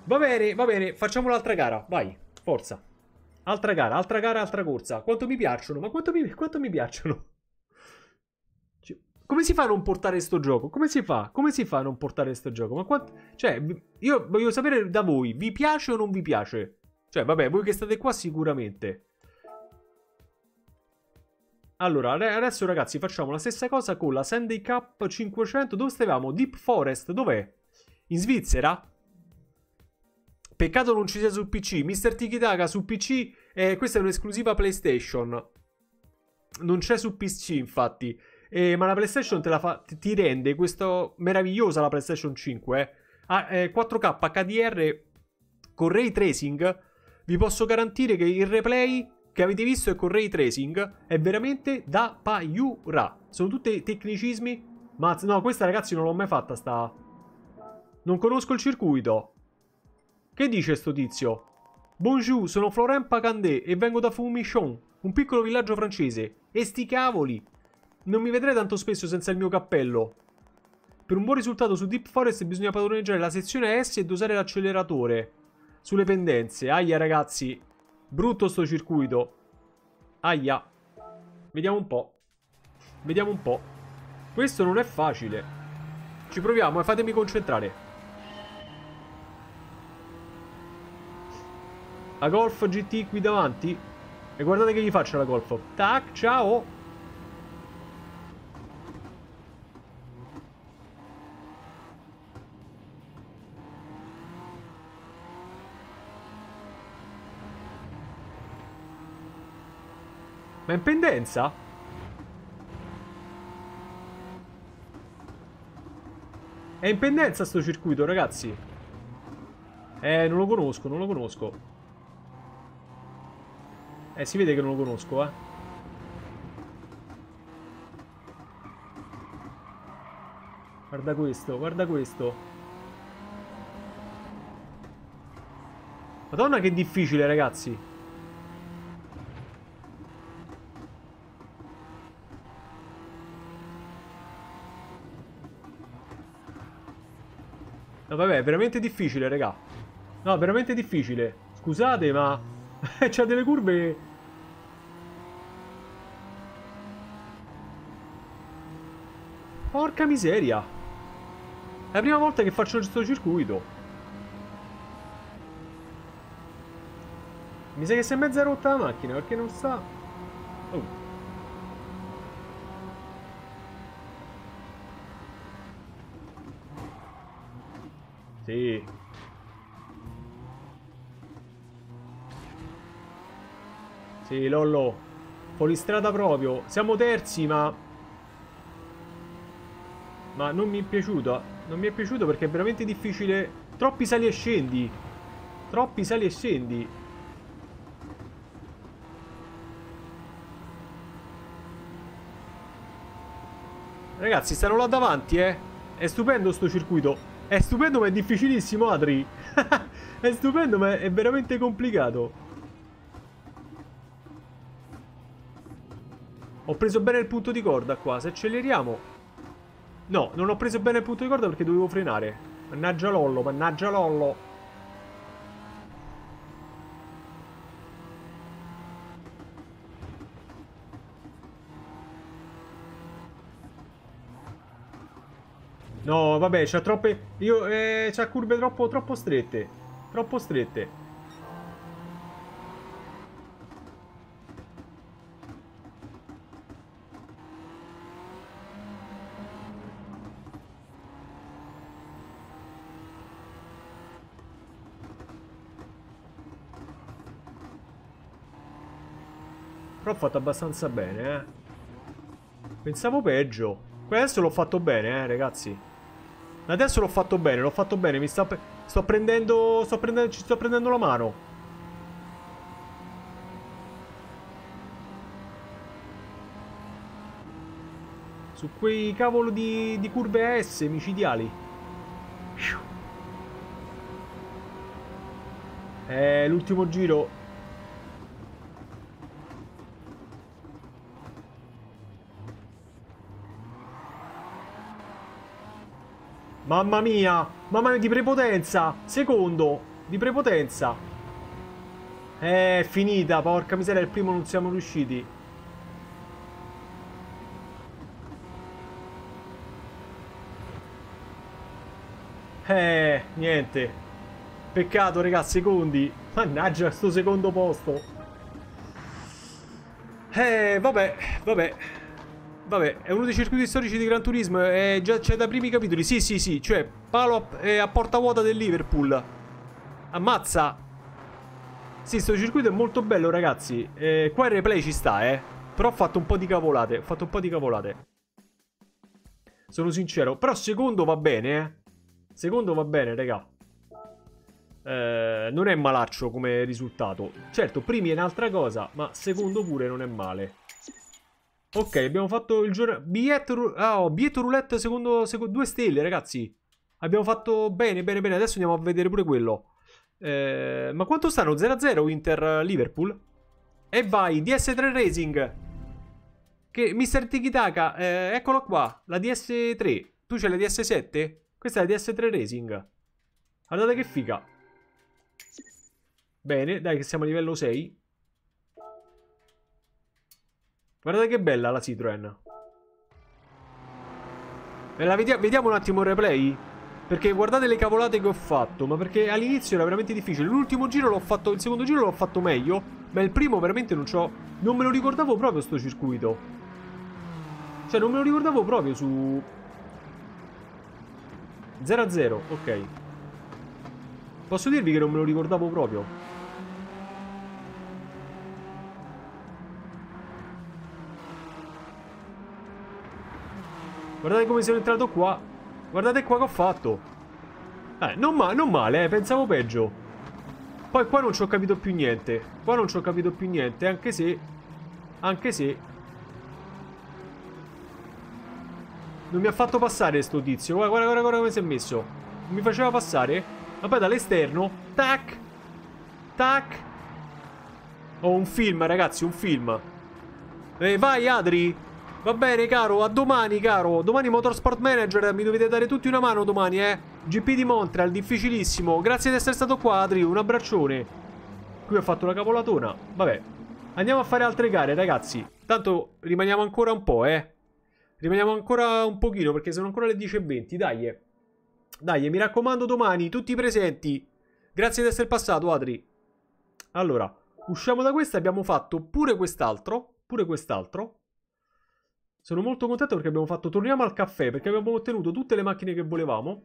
Va bene, va bene, facciamo l'altra gara. Vai, forza. Altra gara, altra gara, altra corsa. Quanto mi piacciono, ma quanto mi, quanto mi piacciono. Cioè, come si fa a non portare sto gioco? Come si fa? Come si fa a non portare sto gioco? Ma quanto... Cioè, io voglio sapere da voi, vi piace o non vi piace? Cioè, vabbè, voi che state qua sicuramente. Allora, adesso ragazzi facciamo la stessa cosa con la Sunday Cup cinquecento. Dove stavamo? Deep Forest, dov'è? In Svizzera? Peccato non ci sia sul P C. mister Tikitaka su P C, eh, questa è un'esclusiva PlayStation. Non c'è su P C infatti, eh, ma la PlayStation te la fa, ti rende questo meravigliosa la PlayStation cinque. Eh. Ah, eh, quattro K H D R con Ray Tracing. Vi posso garantire che il replay che avete visto è con Ray Tracing. È veramente da paiura. Sono tutti tecnicismi. Ma no, questa ragazzi non l'ho mai fatta sta... Non conosco il circuito. Che dice sto tizio? Bonjour, sono Florent Pacandé e vengo da Fumichon, un piccolo villaggio francese. E sti cavoli! Non mi vedrei tanto spesso senza il mio cappello. Per un buon risultato su Deep Forest bisogna padroneggiare la sezione S e dosare l'acceleratore. Sulle pendenze. Aia ragazzi. Brutto sto circuito. Aia. Vediamo un po'. Vediamo un po'. Questo non è facile. Ci proviamo e fatemi concentrare. La Golf G T qui davanti. E guardate che gli faccio la Golf. Tac, ciao. Ma è in pendenza? È in pendenza sto circuito, ragazzi. Eh, non lo conosco, non lo conosco. Eh, si vede che non lo conosco, eh. Guarda questo, guarda questo. Madonna che difficile, ragazzi. No, vabbè, è veramente difficile, raga. No, veramente difficile. Scusate, ma... C'ha delle curve. Porca miseria. È la prima volta che faccio questo circuito. Mi sa che si è mezza rotta la macchina perché non sta. Oh. Sì. Sì, Lollo, fuoristrada proprio. Siamo terzi, ma... Ma non mi è piaciuta. Non mi è piaciuto perché è veramente difficile. Troppi sali e scendi. Troppi sali e scendi. Ragazzi, stanno là davanti, eh. È stupendo sto circuito. È stupendo ma è difficilissimo, Adri. È stupendo ma è veramente complicato. Ho preso bene il punto di corda qua, se acceleriamo... No, non ho preso bene il punto di corda perché dovevo frenare. Mannaggia Lollo, mannaggia Lollo. No, vabbè, c'ha troppe... Io... Eh, c'ha curve troppo, troppo strette. Troppo strette. Però ho fatto abbastanza bene, eh. Pensavo peggio. Adesso l'ho fatto bene, eh, ragazzi. Adesso l'ho fatto bene, l'ho fatto bene. Mi sta... Sto prendendo... Sto prendendo... Ci sto prendendo la mano. Su quei cavolo di, di curve S micidiali. Eh, l'ultimo giro. Mamma mia. Mamma mia, di prepotenza. Secondo. Di prepotenza. Eh, finita. Porca miseria, il primo non siamo riusciti. Eh, niente. Peccato, raga, secondi. Mannaggia, sto secondo posto. Eh, vabbè, vabbè. Vabbè, è uno dei circuiti storici di Gran Turismo. Eh, già c'è da primi capitoli. Sì, sì, sì. Cioè, palo a, eh, a porta vuota del Liverpool. Ammazza. Sì, sto circuito è molto bello, ragazzi. Eh, qua il replay ci sta, eh. Però ho fatto un po' di cavolate. Ho fatto un po' di cavolate. Sono sincero. Però secondo va bene, eh. Secondo va bene, raga. Eh, non è malaccio come risultato. Certo, primi è un'altra cosa, ma secondo pure non è male. Ok, abbiamo fatto il giorno. Biglietto, oh, biglietto roulette secondo, secondo due stelle, ragazzi. Abbiamo fatto bene, bene, bene. Adesso andiamo a vedere pure quello. Eh, ma quanto stanno? zero a zero Inter-Liverpool? E vai, D S tre Racing. Che mister Tikitaka, eh, eccolo qua. La D S tre. Tu c'hai la D S sette? Questa è la D S tre Racing. Guardate che figa. Bene, dai che siamo a livello sei. Guardate che bella la Citroen. E la vediamo, vediamo un attimo il replay. Perché guardate le cavolate che ho fatto. Ma perché all'inizio era veramente difficile. L'ultimo giro l'ho fatto, il secondo giro l'ho fatto meglio. Ma il primo veramente non c'ho... Non me lo ricordavo proprio sto circuito. Cioè non me lo ricordavo proprio su... zero a zero, ok. Posso dirvi che non me lo ricordavo proprio. Guardate come sono entrato qua. Guardate qua che ho fatto. Eh, non, ma non male, eh, pensavo peggio. Poi qua non ci ho capito più niente. Qua non ci ho capito più niente, anche se... Anche se... Non mi ha fatto passare sto tizio. Guarda, guarda, guarda, guarda come si è messo. Non mi faceva passare. Vabbè, dall'esterno. Tac. Tac. Oh, un film, ragazzi, un film. Eh, vai, Adri. Va bene, caro, a domani, caro. Domani Motorsport Manager, mi dovete dare tutti una mano domani, eh. G P di Montreal, difficilissimo. Grazie di essere stato qua, Adri, un abbraccione. Qui ho fatto una capolatona. Vabbè, andiamo a fare altre gare, ragazzi. Tanto rimaniamo ancora un po', eh. Rimaniamo ancora un pochino, perché sono ancora le dieci e venti, dai. Dai, mi raccomando domani, tutti presenti. Grazie di essere passato, Adri. Allora, usciamo da questa, abbiamo fatto pure quest'altro. Pure quest'altro. Sono molto contento perché abbiamo fatto... Torniamo al caffè, perché abbiamo ottenuto tutte le macchine che volevamo.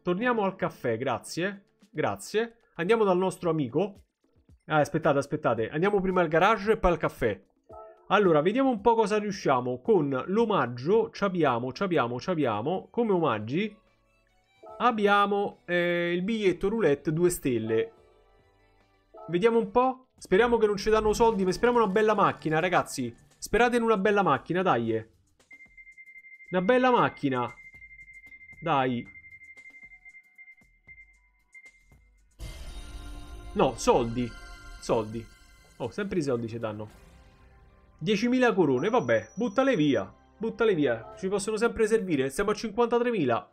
Torniamo al caffè, grazie. Grazie. Andiamo dal nostro amico. Ah, aspettate, aspettate. Andiamo prima al garage e poi al caffè. Allora, vediamo un po' cosa riusciamo. Con l'omaggio, ci abbiamo, ci abbiamo, ci abbiamo. Come omaggi abbiamo eh, il biglietto roulette due stelle. Vediamo un po'. Speriamo che non ci danno soldi, ma speriamo una bella macchina, ragazzi. Sperate in una bella macchina, dai. Una bella macchina. Dai. No, soldi. Soldi. Oh, sempre i soldi ci danno. diecimila corone, vabbè. Buttale via. Buttale via. Ci possono sempre servire. Siamo a cinquantatremila.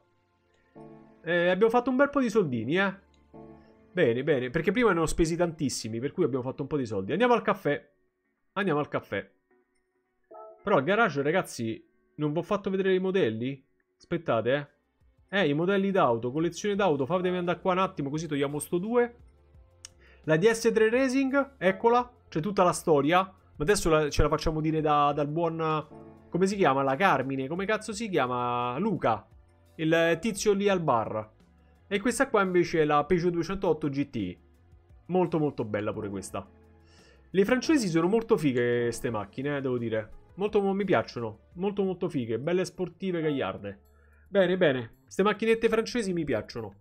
Eh, abbiamo fatto un bel po' di soldini, eh. Bene, bene. Perché prima ne ho spesi tantissimi, per cui abbiamo fatto un po' di soldi. Andiamo al caffè. Andiamo al caffè. Però al garage, ragazzi, non vi ho fatto vedere i modelli? Aspettate, eh. Eh, i modelli d'auto, collezione d'auto. Fatemi andare qua un attimo, così togliamo sto due. La D S tre Racing, eccola. C'è tutta la storia. Ma adesso la, ce la facciamo dire da, dal buon... Come si chiama? La Carmine. Come cazzo si chiama? Luca. Il tizio lì al bar. E questa qua invece è la Peugeot duecentootto G T. Molto molto bella pure questa. Le francesi sono molto fighe queste macchine, eh, devo dire. Molto mi piacciono, molto molto fighe, belle sportive gagliarde. Bene, bene, ste macchinette francesi mi piacciono.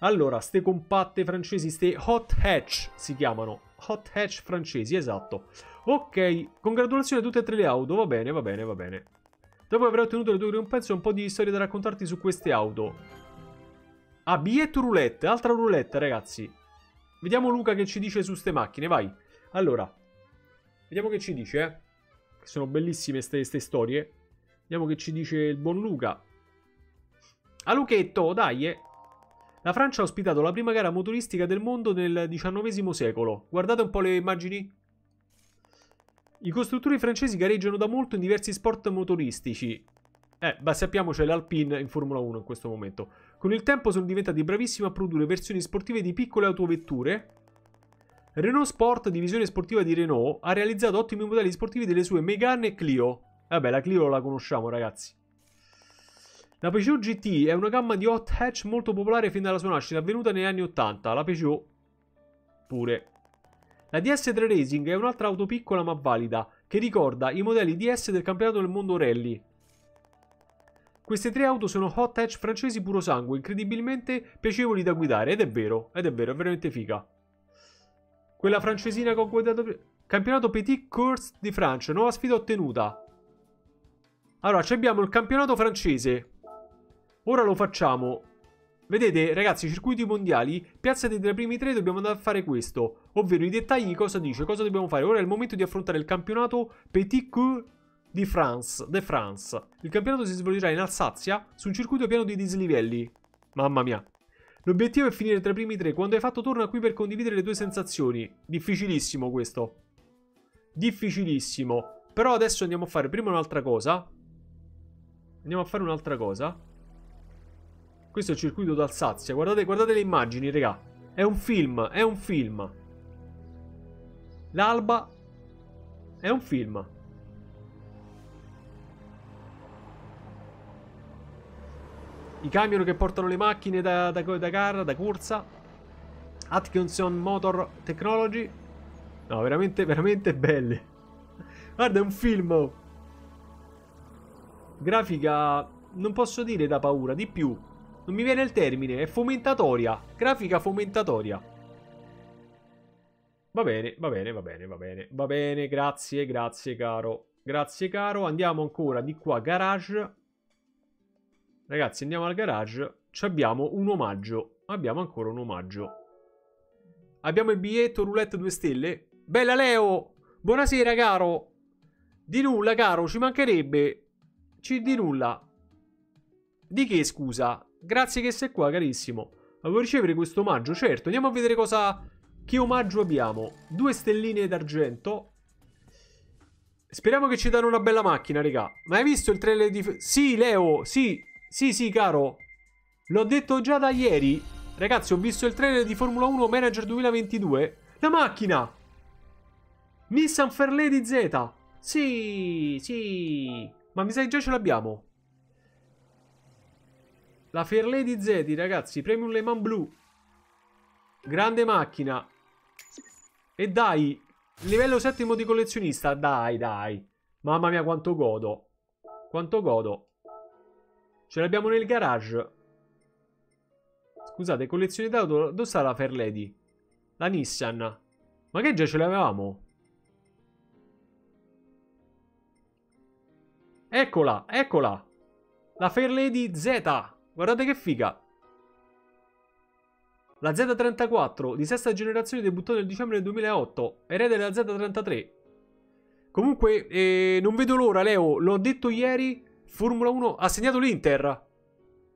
Allora, ste compatte francesi, ste hot hatch si chiamano. Hot hatch francesi, esatto. Ok, congratulazioni a tutte e tre le auto, va bene, va bene, va bene. Dopo aver ottenuto le tue ricompense, ho un po' di storie da raccontarti su queste auto. Ah, biglietto roulette, altra roulette, ragazzi. Vediamo Luca che ci dice su ste macchine, vai. Allora, vediamo che ci dice, eh. Sono bellissime ste, ste storie. Vediamo che ci dice il buon Luca. A Luchetto, dai, eh. La Francia ha ospitato la prima gara motoristica del mondo nel diciannovesimo secolo. Guardate un po' le immagini. I costruttori francesi gareggiano da molto in diversi sport motoristici. Eh, beh, sappiamo c'è l'Alpine in Formula uno in questo momento. Con il tempo sono diventati bravissimi a produrre versioni sportive di piccole autovetture. Renault Sport, divisione sportiva di Renault, ha realizzato ottimi modelli sportivi delle sue Megane e Clio. Vabbè, la Clio la conosciamo, ragazzi. La Peugeot G T è una gamma di hot hatch molto popolare fin dalla sua nascita, avvenuta negli anni ottanta. La Peugeot pure. La D S tre Racing è un'altra auto piccola ma valida, che ricorda i modelli D S del campionato del mondo rally. Queste tre auto sono hot hatch francesi puro sangue, incredibilmente piacevoli da guidare, ed è vero, ed è vero, è veramente figa. Quella francesina che ho guidato... Campionato Petit Course di Francia, nuova sfida ottenuta. Allora, ci abbiamo il campionato francese. Ora lo facciamo. Vedete, ragazzi, circuiti mondiali, piazzati tra i primi tre, dobbiamo andare a fare questo. Ovvero i dettagli di cosa dice, cosa dobbiamo fare. Ora è il momento di affrontare il campionato Petit Course di France, de France. Il campionato si svolgerà in Alsazia su un circuito pieno di dislivelli. Mamma mia. L'obiettivo è finire tra i primi tre. Quando hai fatto torna qui per condividere le tue sensazioni. Difficilissimo questo. Difficilissimo. Però adesso andiamo a fare prima un'altra cosa. Andiamo a fare un'altra cosa. Questo è il circuito d'Alsazia. Guardate, guardate le immagini, raga. È un film, è un film. L'alba è un film. I camion che portano le macchine da, da, da gara, da corsa. Atkinson Motor Technology. No, veramente, veramente belle. Guarda, è un film. Grafica, non posso dire da paura, di più. Non mi viene il termine, è fomentatoria. Grafica fomentatoria. Va bene, va bene, va bene, va bene. Va bene, grazie, grazie caro. Grazie caro, andiamo ancora di qua, garage. Ragazzi, andiamo al garage. Ci abbiamo un omaggio. Abbiamo ancora un omaggio. Abbiamo il biglietto roulette due stelle. Bella Leo! Buonasera, caro. Di nulla, caro, ci mancherebbe. Ci di nulla. Di che, scusa? Grazie che sei qua, carissimo. Volevo ricevere questo omaggio, certo. Andiamo a vedere cosa... Che omaggio abbiamo. Due stelline d'argento. Speriamo che ci danno una bella macchina, raga. Ma hai visto il trailer di... Sì, Leo, sì. Sì, sì, caro. L'ho detto già da ieri. Ragazzi, ho visto il trailer di Formula uno Manager duemilaventidue. La macchina! Nissan Fair Lady Z. Sì, sì. Ma mi sa che già ce l'abbiamo. La Fair Lady Z, ragazzi. Premium Le Mans Blu. Grande macchina. E dai. Livello settimo di collezionista. Dai, dai. Mamma mia, quanto godo. Quanto godo. Ce l'abbiamo nel garage. Scusate, collezione d'auto. Dove sta la Fair Lady? La Nissan. Ma che già ce l'avevamo? Eccola, eccola. La Fair Lady Z. Guardate che figa. La Z trentaquattro, di sesta generazione, debuttò nel dicembre del duemilaotto. Erede della Z trentatré. Comunque, eh, non vedo l'ora, Leo. L'ho detto ieri... Formula uno ha segnato l'Inter.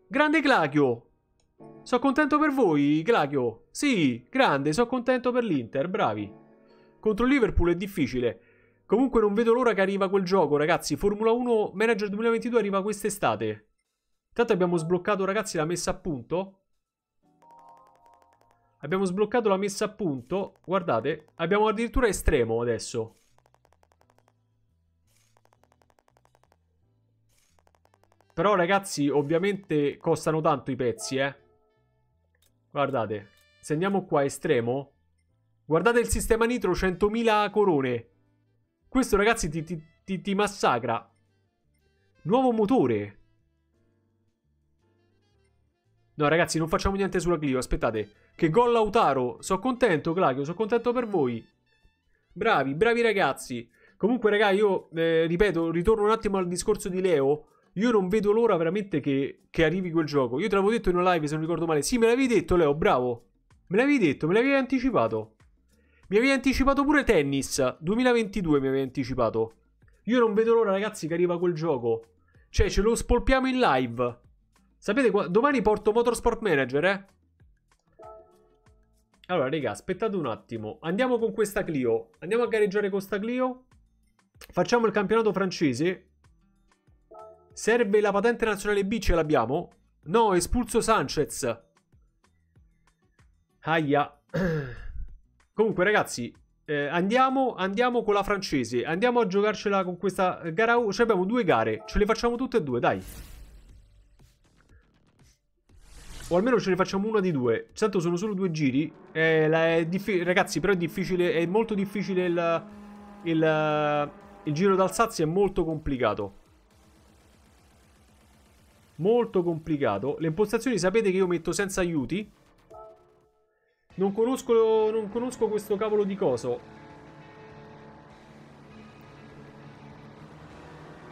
Grande Clacchio. Sono contento per voi, Clacchio. Sì, grande, sono contento per l'Inter, bravi. Contro Liverpool è difficile. Comunque non vedo l'ora che arriva quel gioco, ragazzi. Formula uno Manager duemilaventidue arriva quest'estate. Intanto abbiamo sbloccato, ragazzi, la messa a punto. Abbiamo sbloccato la messa a punto. Guardate, abbiamo addirittura estremo adesso. Però, ragazzi, ovviamente costano tanto i pezzi, eh. Guardate. Se andiamo qua, estremo. Guardate il sistema nitro, centomila corone. Questo, ragazzi, ti, ti, ti, ti massacra. Nuovo motore. No, ragazzi, non facciamo niente sulla Clio, aspettate. Che gol Lautaro. Sono contento, Claudio, sono contento per voi. Bravi, bravi ragazzi. Comunque, ragazzi, io, eh, ripeto, ritorno un attimo al discorso di Leo. Io non vedo l'ora veramente che, che arrivi quel gioco. Io te l'avevo detto in una live, se non ricordo male. Sì, me l'avevi detto, Leo, bravo. Me l'avevi detto, me l'avevi anticipato. Mi avevi anticipato pure tennis duemilaventidue, mi avevi anticipato. Io non vedo l'ora, ragazzi, che arriva quel gioco. Cioè, ce lo spolpiamo in live. Sapete, domani porto Motorsport Manager, eh? Allora, raga, aspettate un attimo. Andiamo con questa Clio. Andiamo a gareggiare con sta Clio. Facciamo il campionato francese. Serve la patente nazionale B, ce l'abbiamo? No, espulso Sanchez. Aia. Comunque, ragazzi, eh, andiamo, andiamo con la francese. Andiamo a giocarcela con questa gara. Cioè, abbiamo due gare. Ce le facciamo tutte e due, dai. O almeno ce ne facciamo una di due. Tanto sono solo due giri. Eh, la, è ragazzi, però è difficile. È molto difficile il, il, il giro d'Alsazia. È molto complicato. Molto complicato. Le impostazioni sapete che io metto senza aiuti. Non conosco, non conosco questo cavolo di coso.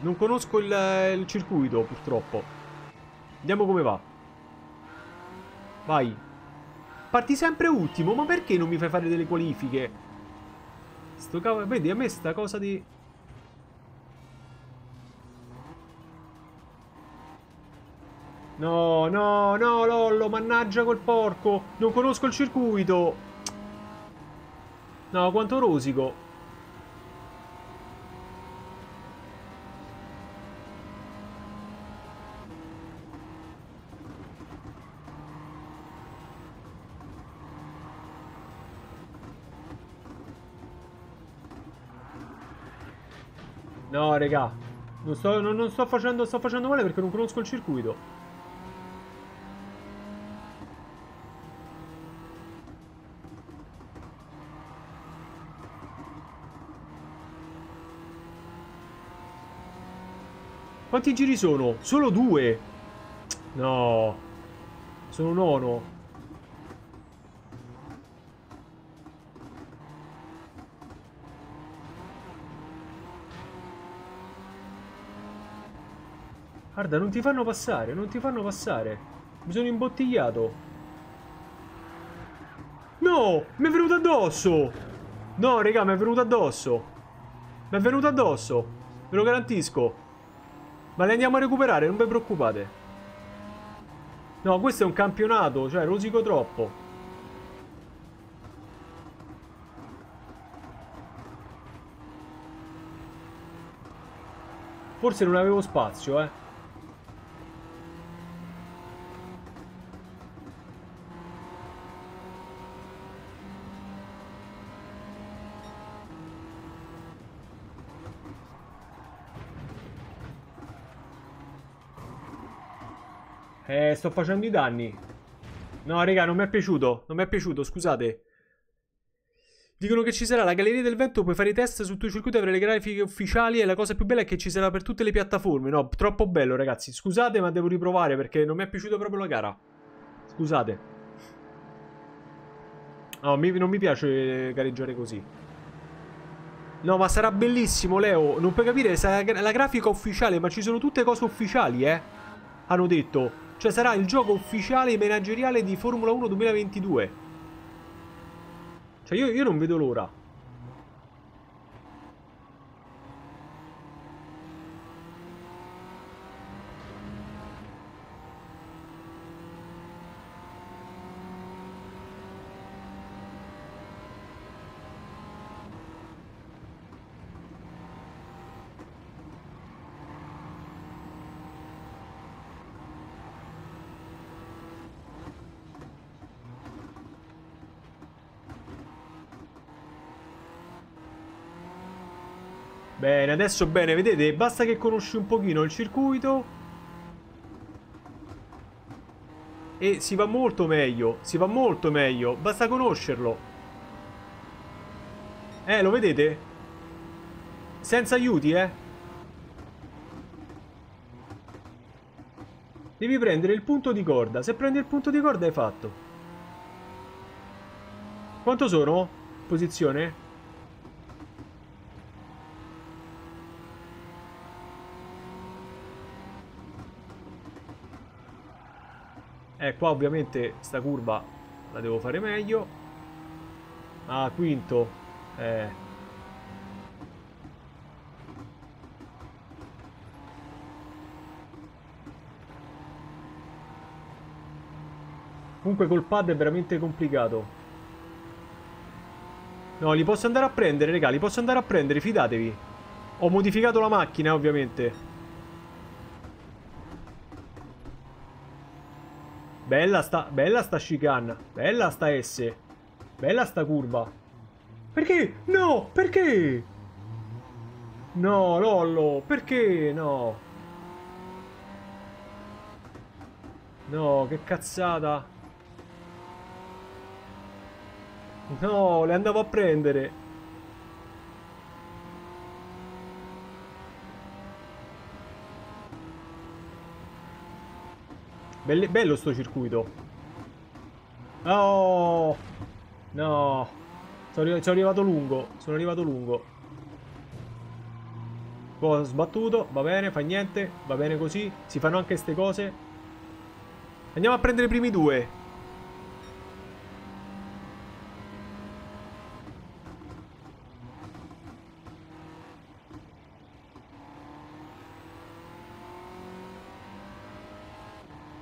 Non conosco il, il circuito, purtroppo. Vediamo come va. Vai. Parti sempre ultimo. Ma perché non mi fai fare delle qualifiche? Sto cavolo. Vedi, a me sta cosa di... No, no, no, Lollo, mannaggia col porco. Non conosco il circuito. No, quanto rosico. No, raga, non sto, non, non sto facendo, sto facendo male perché non conosco il circuito. Quanti giri sono? Solo due? No. Sono nono. Guarda, non ti fanno passare, non ti fanno passare. Mi sono imbottigliato. No! Mi è venuto addosso! No, raga, mi è venuto addosso. Mi è venuto addosso. Ve lo garantisco. Ma le andiamo a recuperare, non vi preoccupate. No, questo è un campionato, cioè rosico troppo. Forse non avevo spazio, eh. Eh, sto facendo i danni. No, raga, non mi è piaciuto. Non mi è piaciuto, scusate. Dicono che ci sarà la Galleria del Vento. Puoi fare i test sul tuo circuito e avere le grafiche ufficiali. E la cosa più bella è che ci sarà per tutte le piattaforme. No, troppo bello, ragazzi. Scusate, ma devo riprovare perché non mi è piaciuta proprio la gara. Scusate. No, mi, non mi piace gareggiare così. No, ma sarà bellissimo, Leo. Non puoi capire, sarà la grafica ufficiale. Ma ci sono tutte cose ufficiali, eh. Hanno detto... Cioè sarà il gioco ufficiale manageriale di Formula uno duemilaventidue. Cioè io, io non vedo l'ora. Bene, adesso bene, vedete, basta che conosci un pochino il circuito e si va molto meglio, si va molto meglio, basta conoscerlo. Eh, lo vedete? Senza aiuti, eh. Devi prendere il punto di corda, se prendi il punto di corda hai fatto. Quanto sono? Posizione? Eh, qua ovviamente sta curva la devo fare meglio. Ah, quinto. Eh. Comunque col pad è veramente complicato. No, li posso andare a prendere, raga, li posso andare a prendere, fidatevi. Ho modificato la macchina, ovviamente. Bella sta, bella sta chicane, bella sta S, bella sta curva. Perché? No, perché? No, LoLLo, perché? No. No, che cazzata. No, le andavo a prendere. Belle, bello sto circuito. Oh, no. Sono, sono arrivato lungo. Sono arrivato lungo. Poi ho sbattuto. Va bene, fa niente. Va bene così. Si fanno anche queste cose. Andiamo a prendere i primi due.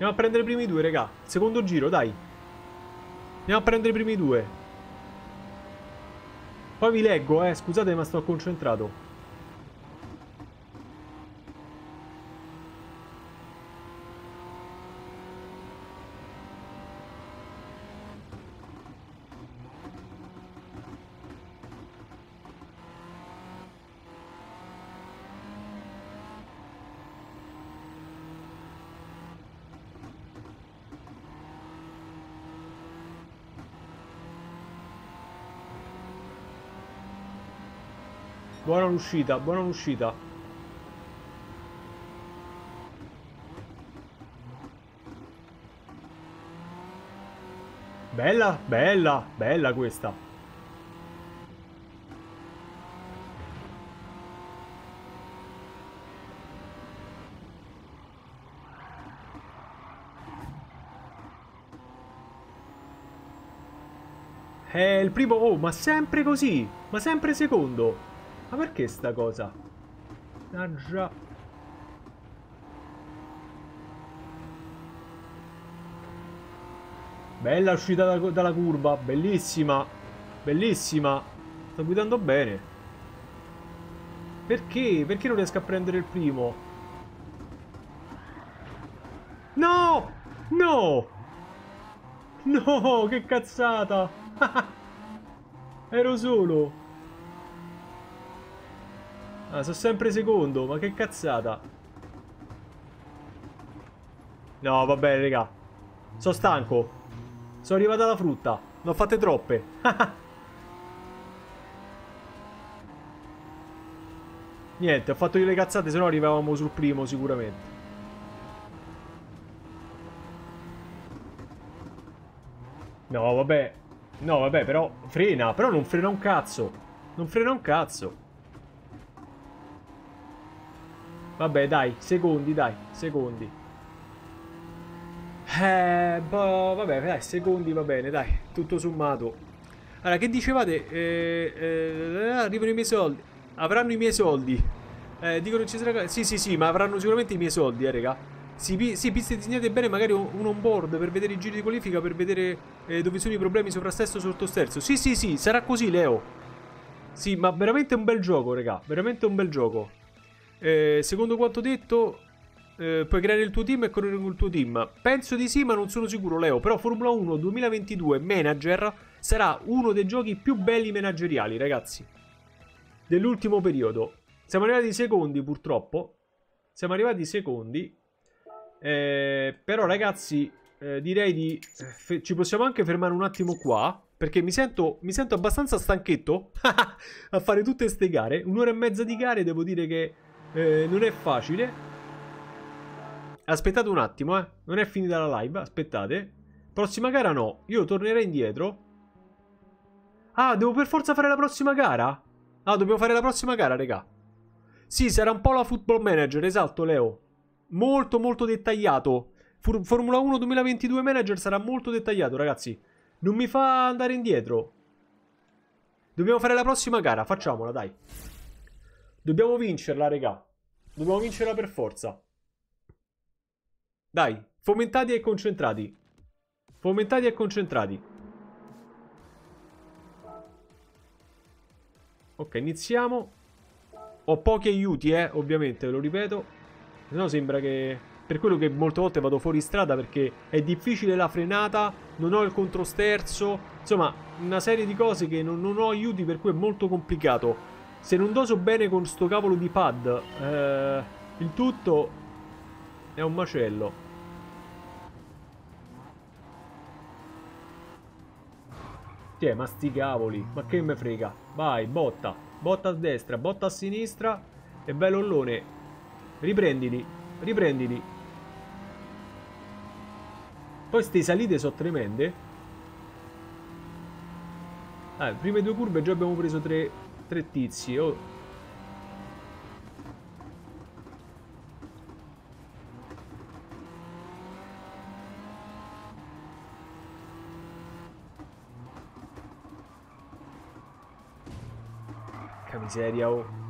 Andiamo a prendere i primi due, raga. Secondo giro, dai. Andiamo a prendere i primi due. Poi vi leggo, eh. Scusate, ma sto concentrato. Buona uscita, buona uscita. Bella, bella, bella questa. È il primo, oh, ma sempre così, ma sempre secondo. Ma perché sta cosa? Mannaggia. Bella uscita da, dalla curva. Bellissima. Bellissima. Sto guidando bene. Perché? Perché non riesco a prendere il primo? No! No! No! Che cazzata! Ero solo. Ah, sono sempre secondo, ma che cazzata. No, vabbè, raga. Sono stanco. Sono arrivata alla frutta. Ne ho fatte troppe. Niente, ho fatto io le cazzate, se no arrivavamo sul primo sicuramente. No, vabbè. No, vabbè, però frena. Però non frena un cazzo. Non frena un cazzo. Vabbè, dai, secondi, dai, secondi. Eh, boh, vabbè, dai, secondi va bene, dai, tutto sommato. Allora, che dicevate? Eh, eh, arrivano i miei soldi. Avranno i miei soldi. Eh, dicono ci sarà... Sì, sì, sì, ma avranno sicuramente i miei soldi, eh, raga. Sì, sì, piste disegnate bene, magari un onboard per vedere i giri di qualifica, per vedere eh, dove sono i problemi sovrastesso e sottosterzo. Sì, sì, sì, sarà così, Leo. Sì, ma veramente un bel gioco, raga, veramente un bel gioco. Eh, secondo quanto detto, eh, puoi creare il tuo team e correre con il tuo team. Penso di sì, ma non sono sicuro, Leo. Però Formula uno duemilaventidue Manager sarà uno dei giochi più belli manageriali, ragazzi, dell'ultimo periodo. Siamo arrivati secondi, purtroppo. Siamo arrivati secondi. eh, Però, ragazzi, eh, direi di... Eh, ci possiamo anche fermare un attimo qua, perché mi sento, mi sento abbastanza stanchetto a fare tutte ste gare. Un'ora e mezza di gare, devo dire che... Eh, non è facile. Aspettate un attimo, eh. Non è finita la live, aspettate. Prossima gara no, io tornerei indietro. Ah, devo per forza fare la prossima gara? Ah, dobbiamo fare la prossima gara, raga. Sì, sarà un po' la Football Manager, esatto, Leo. Molto molto dettagliato. For Formula uno duemilaventidue Manager sarà molto dettagliato, ragazzi. Non mi fa andare indietro. Dobbiamo fare la prossima gara, facciamola, dai. Dobbiamo vincerla, regà. Dobbiamo vincerla per forza. Dai, fomentati e concentrati. Fomentati e concentrati. Ok, iniziamo. Ho pochi aiuti, eh, ovviamente, ve lo ripeto. Se no sembra che... Per quello che molte volte vado fuori strada, perché è difficile la frenata, non ho il controsterzo. Insomma, una serie di cose che non, non ho aiuti, per cui è molto complicato. Se non doso bene con sto cavolo di pad, eh, il tutto è un macello. Che, ma sti cavoli, ma che me frega. Vai, botta, botta a destra, botta a sinistra. E vai, Lollone. Riprendili, riprendili. Poi ste salite sono tremende. Ah, prime due curve già abbiamo preso tre, tre tizi. Oh. Che miseria, oh.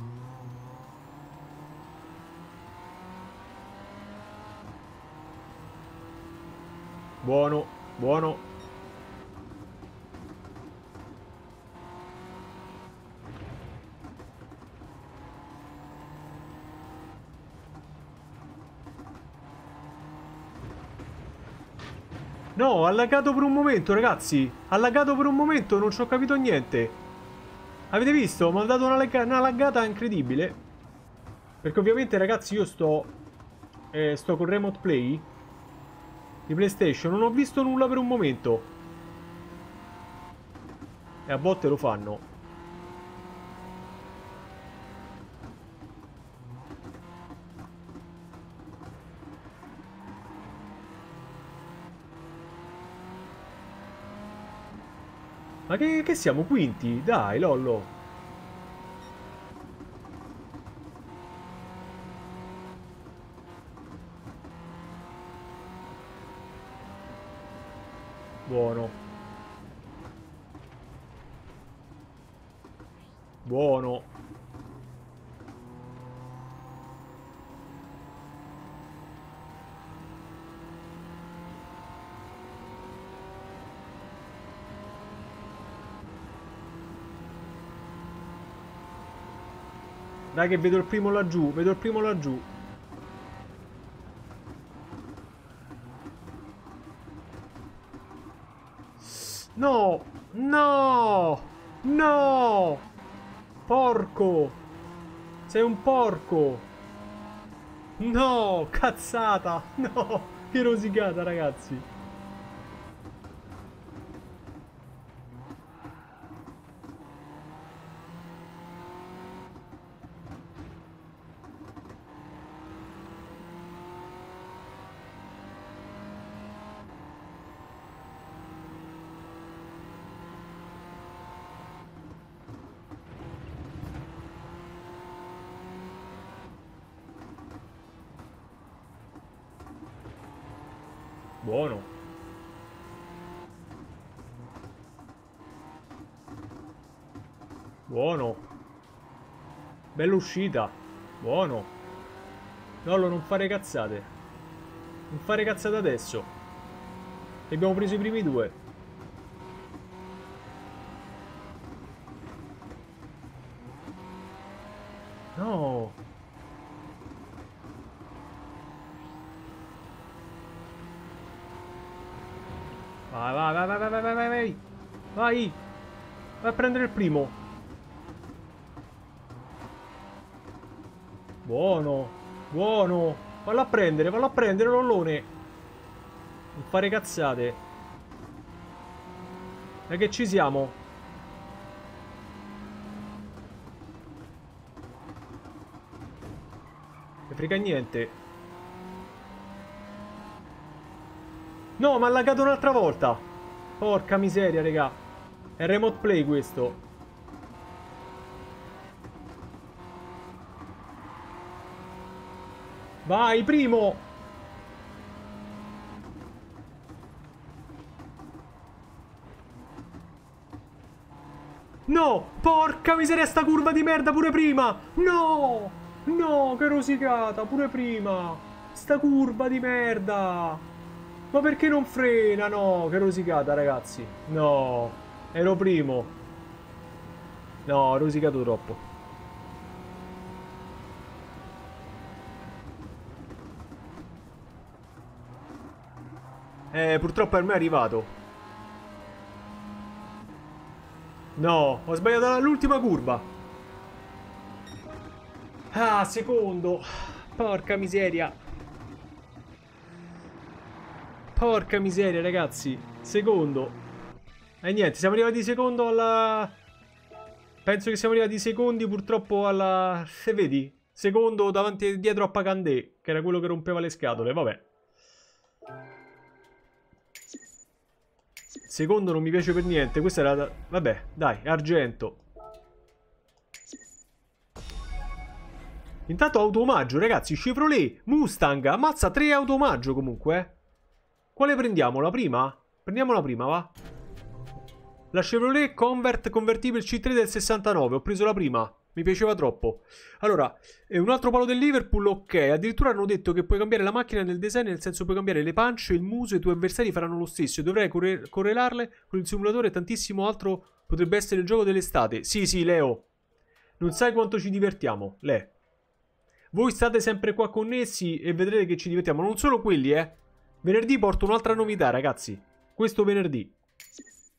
Buono, buono. No, ha laggato per un momento, ragazzi. Ha laggato per un momento, non ci ho capito niente. Avete visto? Mi ha dato una, lagga una laggata incredibile. Perché ovviamente, ragazzi, io sto eh, sto con Remote Play di PlayStation, non ho visto nulla per un momento. E a volte lo fanno. Ma che, che siamo quinti? Dai, Lollo. Buono. Buono. Dai che vedo il primo laggiù, vedo il primo laggiù. No, no, no, porco, sei un porco, no, cazzata, no, che rosicata, ragazzi. Buono. Buono. Bella uscita. Buono. Lollo, non fare cazzate. Non fare cazzate adesso. E abbiamo preso i primi due. No. Vai, vai, vai, vai, vai, vai, vai, vai, vai, vai a prendere il primo. Buono, buono, vallo a prendere, vallo a prendere, Lollone. Non fare cazzate. E che ci siamo. Ne frega niente. No, mi ha laggato un'altra volta. Porca miseria, raga. È remote play questo. Vai, primo. No, porca miseria, sta curva di merda pure prima. No, no, che rosicata, pure prima. Sta curva di merda. Ma perché non frena? No, che rosicata, ragazzi. No, ero primo. No, ho rosicato troppo. Eh, purtroppo per me è arrivato. No, ho sbagliato l'ultima curva. Ah, secondo. Porca miseria. Porca miseria, ragazzi. Secondo. E niente, siamo arrivati secondo alla... Penso che siamo arrivati secondi purtroppo alla... Se vedi? Secondo davanti e dietro a Pagandè, che era quello che rompeva le scatole, vabbè. Secondo non mi piace per niente. Questa era da... Vabbè, dai, argento. Intanto auto omaggio, ragazzi. Chevrolet, Mustang. Ammazza, tre auto omaggio comunque, eh. Quale prendiamo? La prima? Prendiamo la prima, va. La Chevrolet Convert Convertible C tre del sessantanove. Ho preso la prima, mi piaceva troppo. Allora, un altro palo del Liverpool, ok. Addirittura hanno detto che puoi cambiare la macchina nel design, nel senso puoi cambiare le pance, il muso, i tuoi avversari faranno lo stesso. Dovrei corre correlarle con il simulatore e tantissimo altro. Potrebbe essere il gioco dell'estate. Sì, sì, Leo. Non sai quanto ci divertiamo, Le. Voi state sempre qua connessi e vedrete che ci divertiamo. Non solo quelli, eh. Venerdì porto un'altra novità, ragazzi. Questo venerdì.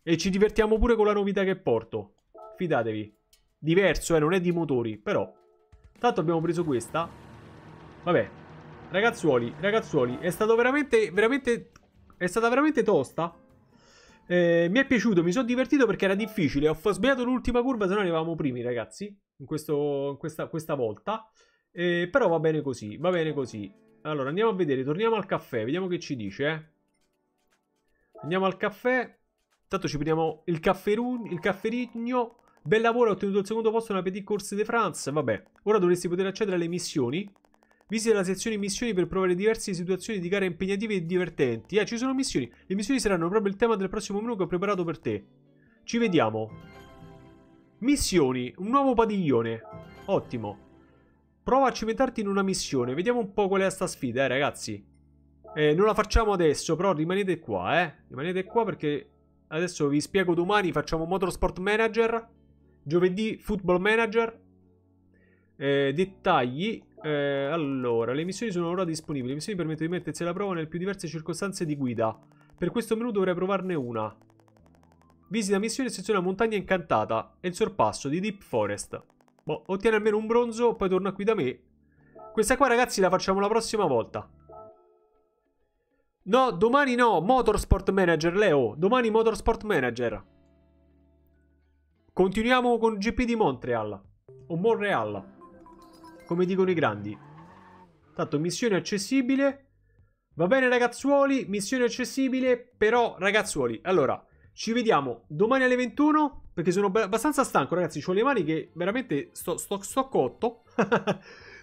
E ci divertiamo pure con la novità che porto. Fidatevi. Diverso, eh, non è di motori, però. Tanto abbiamo preso questa. Vabbè. Ragazzuoli, ragazzuoli, è stato veramente, veramente... È stata veramente tosta. Eh, mi è piaciuto, mi sono divertito perché era difficile. Ho sbagliato l'ultima curva, se no eravamo primi, ragazzi. In, questo, in questa, questa volta. Eh, però va bene così, va bene così. Allora, andiamo a vedere, torniamo al caffè. Vediamo che ci dice, eh. Andiamo al caffè. Tanto ci prendiamo il cafferun, il cafferigno. Bel lavoro, ho ottenuto il secondo posto nella Petit Corse de France. Vabbè, ora dovresti poter accedere alle missioni. Visita la sezione missioni per provare diverse situazioni di gare impegnative e divertenti. Eh, ci sono missioni. Le missioni saranno proprio il tema del prossimo menu che ho preparato per te. Ci vediamo. Missioni, un nuovo padiglione. Ottimo. Prova a cimentarti in una missione. Vediamo un po' qual è sta sfida, eh, ragazzi. Eh, non la facciamo adesso, però rimanete qua, eh. Rimanete qua perché adesso vi spiego domani. Facciamo Motorsport Manager. Giovedì Football Manager, eh, dettagli, eh, allora le missioni sono ora disponibili, le missioni permettono di mettersi alla prova nelle più diverse circostanze di guida, per questo menu dovrei provarne una. Visita missione sezione la montagna incantata e il sorpasso di Deep Forest. Boh, ottieni almeno un bronzo, poi torna qui da me. Questa qua, ragazzi, la facciamo la prossima volta. No, domani no, Motorsport Manager, Leo, domani Motorsport Manager. Continuiamo con G P di Montreal, o Montreal, come dicono i grandi. Tanto missione accessibile, va bene ragazzuoli, missione accessibile, però ragazzuoli, allora, ci vediamo domani alle ventuno, perché sono abbastanza stanco ragazzi, ho le mani che veramente sto, sto, sto cotto,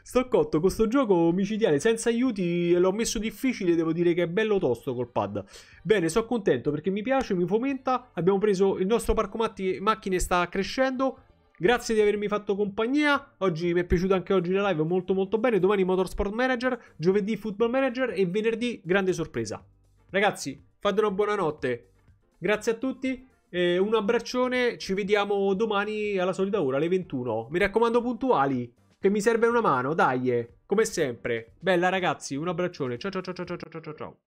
sto cotto con sto gioco micidiale, senza aiuti, l'ho messo difficile, devo dire che è bello tosto col pad. Bene, sono contento perché mi piace, mi fomenta, abbiamo preso il nostro parco macchine, sta crescendo, grazie di avermi fatto compagnia, oggi mi è piaciuta anche oggi la live molto molto bene, domani Motorsport Manager, giovedì Football Manager e venerdì grande sorpresa. Ragazzi, fate una buona notte, grazie a tutti. Eh, un abbraccione, ci vediamo domani alla solita ora, alle ventuno. Mi raccomando puntuali, che mi serve una mano, dai, come sempre. Bella ragazzi, un abbraccione, ciao ciao ciao ciao ciao ciao ciao.